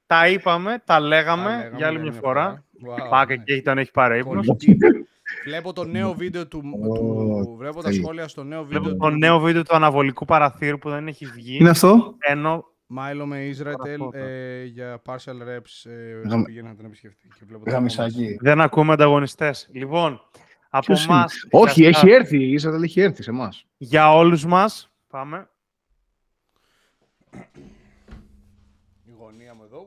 τα είπαμε, τα λέγαμε για άλλη μια φορά. Πάκα και ήταν, έχει πάρει ύπνος. Βλέπω το νέο βίντεο του. Βλέπω τα σχόλια στο νέο βίντεο. Βλέπω το νέο βίντεο του αναβολικού παραθύρου που δεν έχει βγει. Είναι αυτό. Ενώ Μάιλο με Israel για partial reps. Πήγαινε να τον επισκεφτεί. Δεν ακούμε ανταγωνιστές. Λοιπόν, από εμάς. Όχι, έχει έρθει. Η Israel έχει έρθει σε εμάς. Για όλους μας. Πάμε. Η γωνία μου εδώ.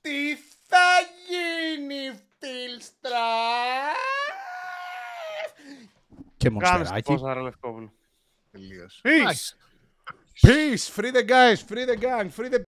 Τι θα γίνει, Φίλστρα! Και μονστεράκι. Τελείως. Peace! Peace! Free the guys! Free the gang! Free the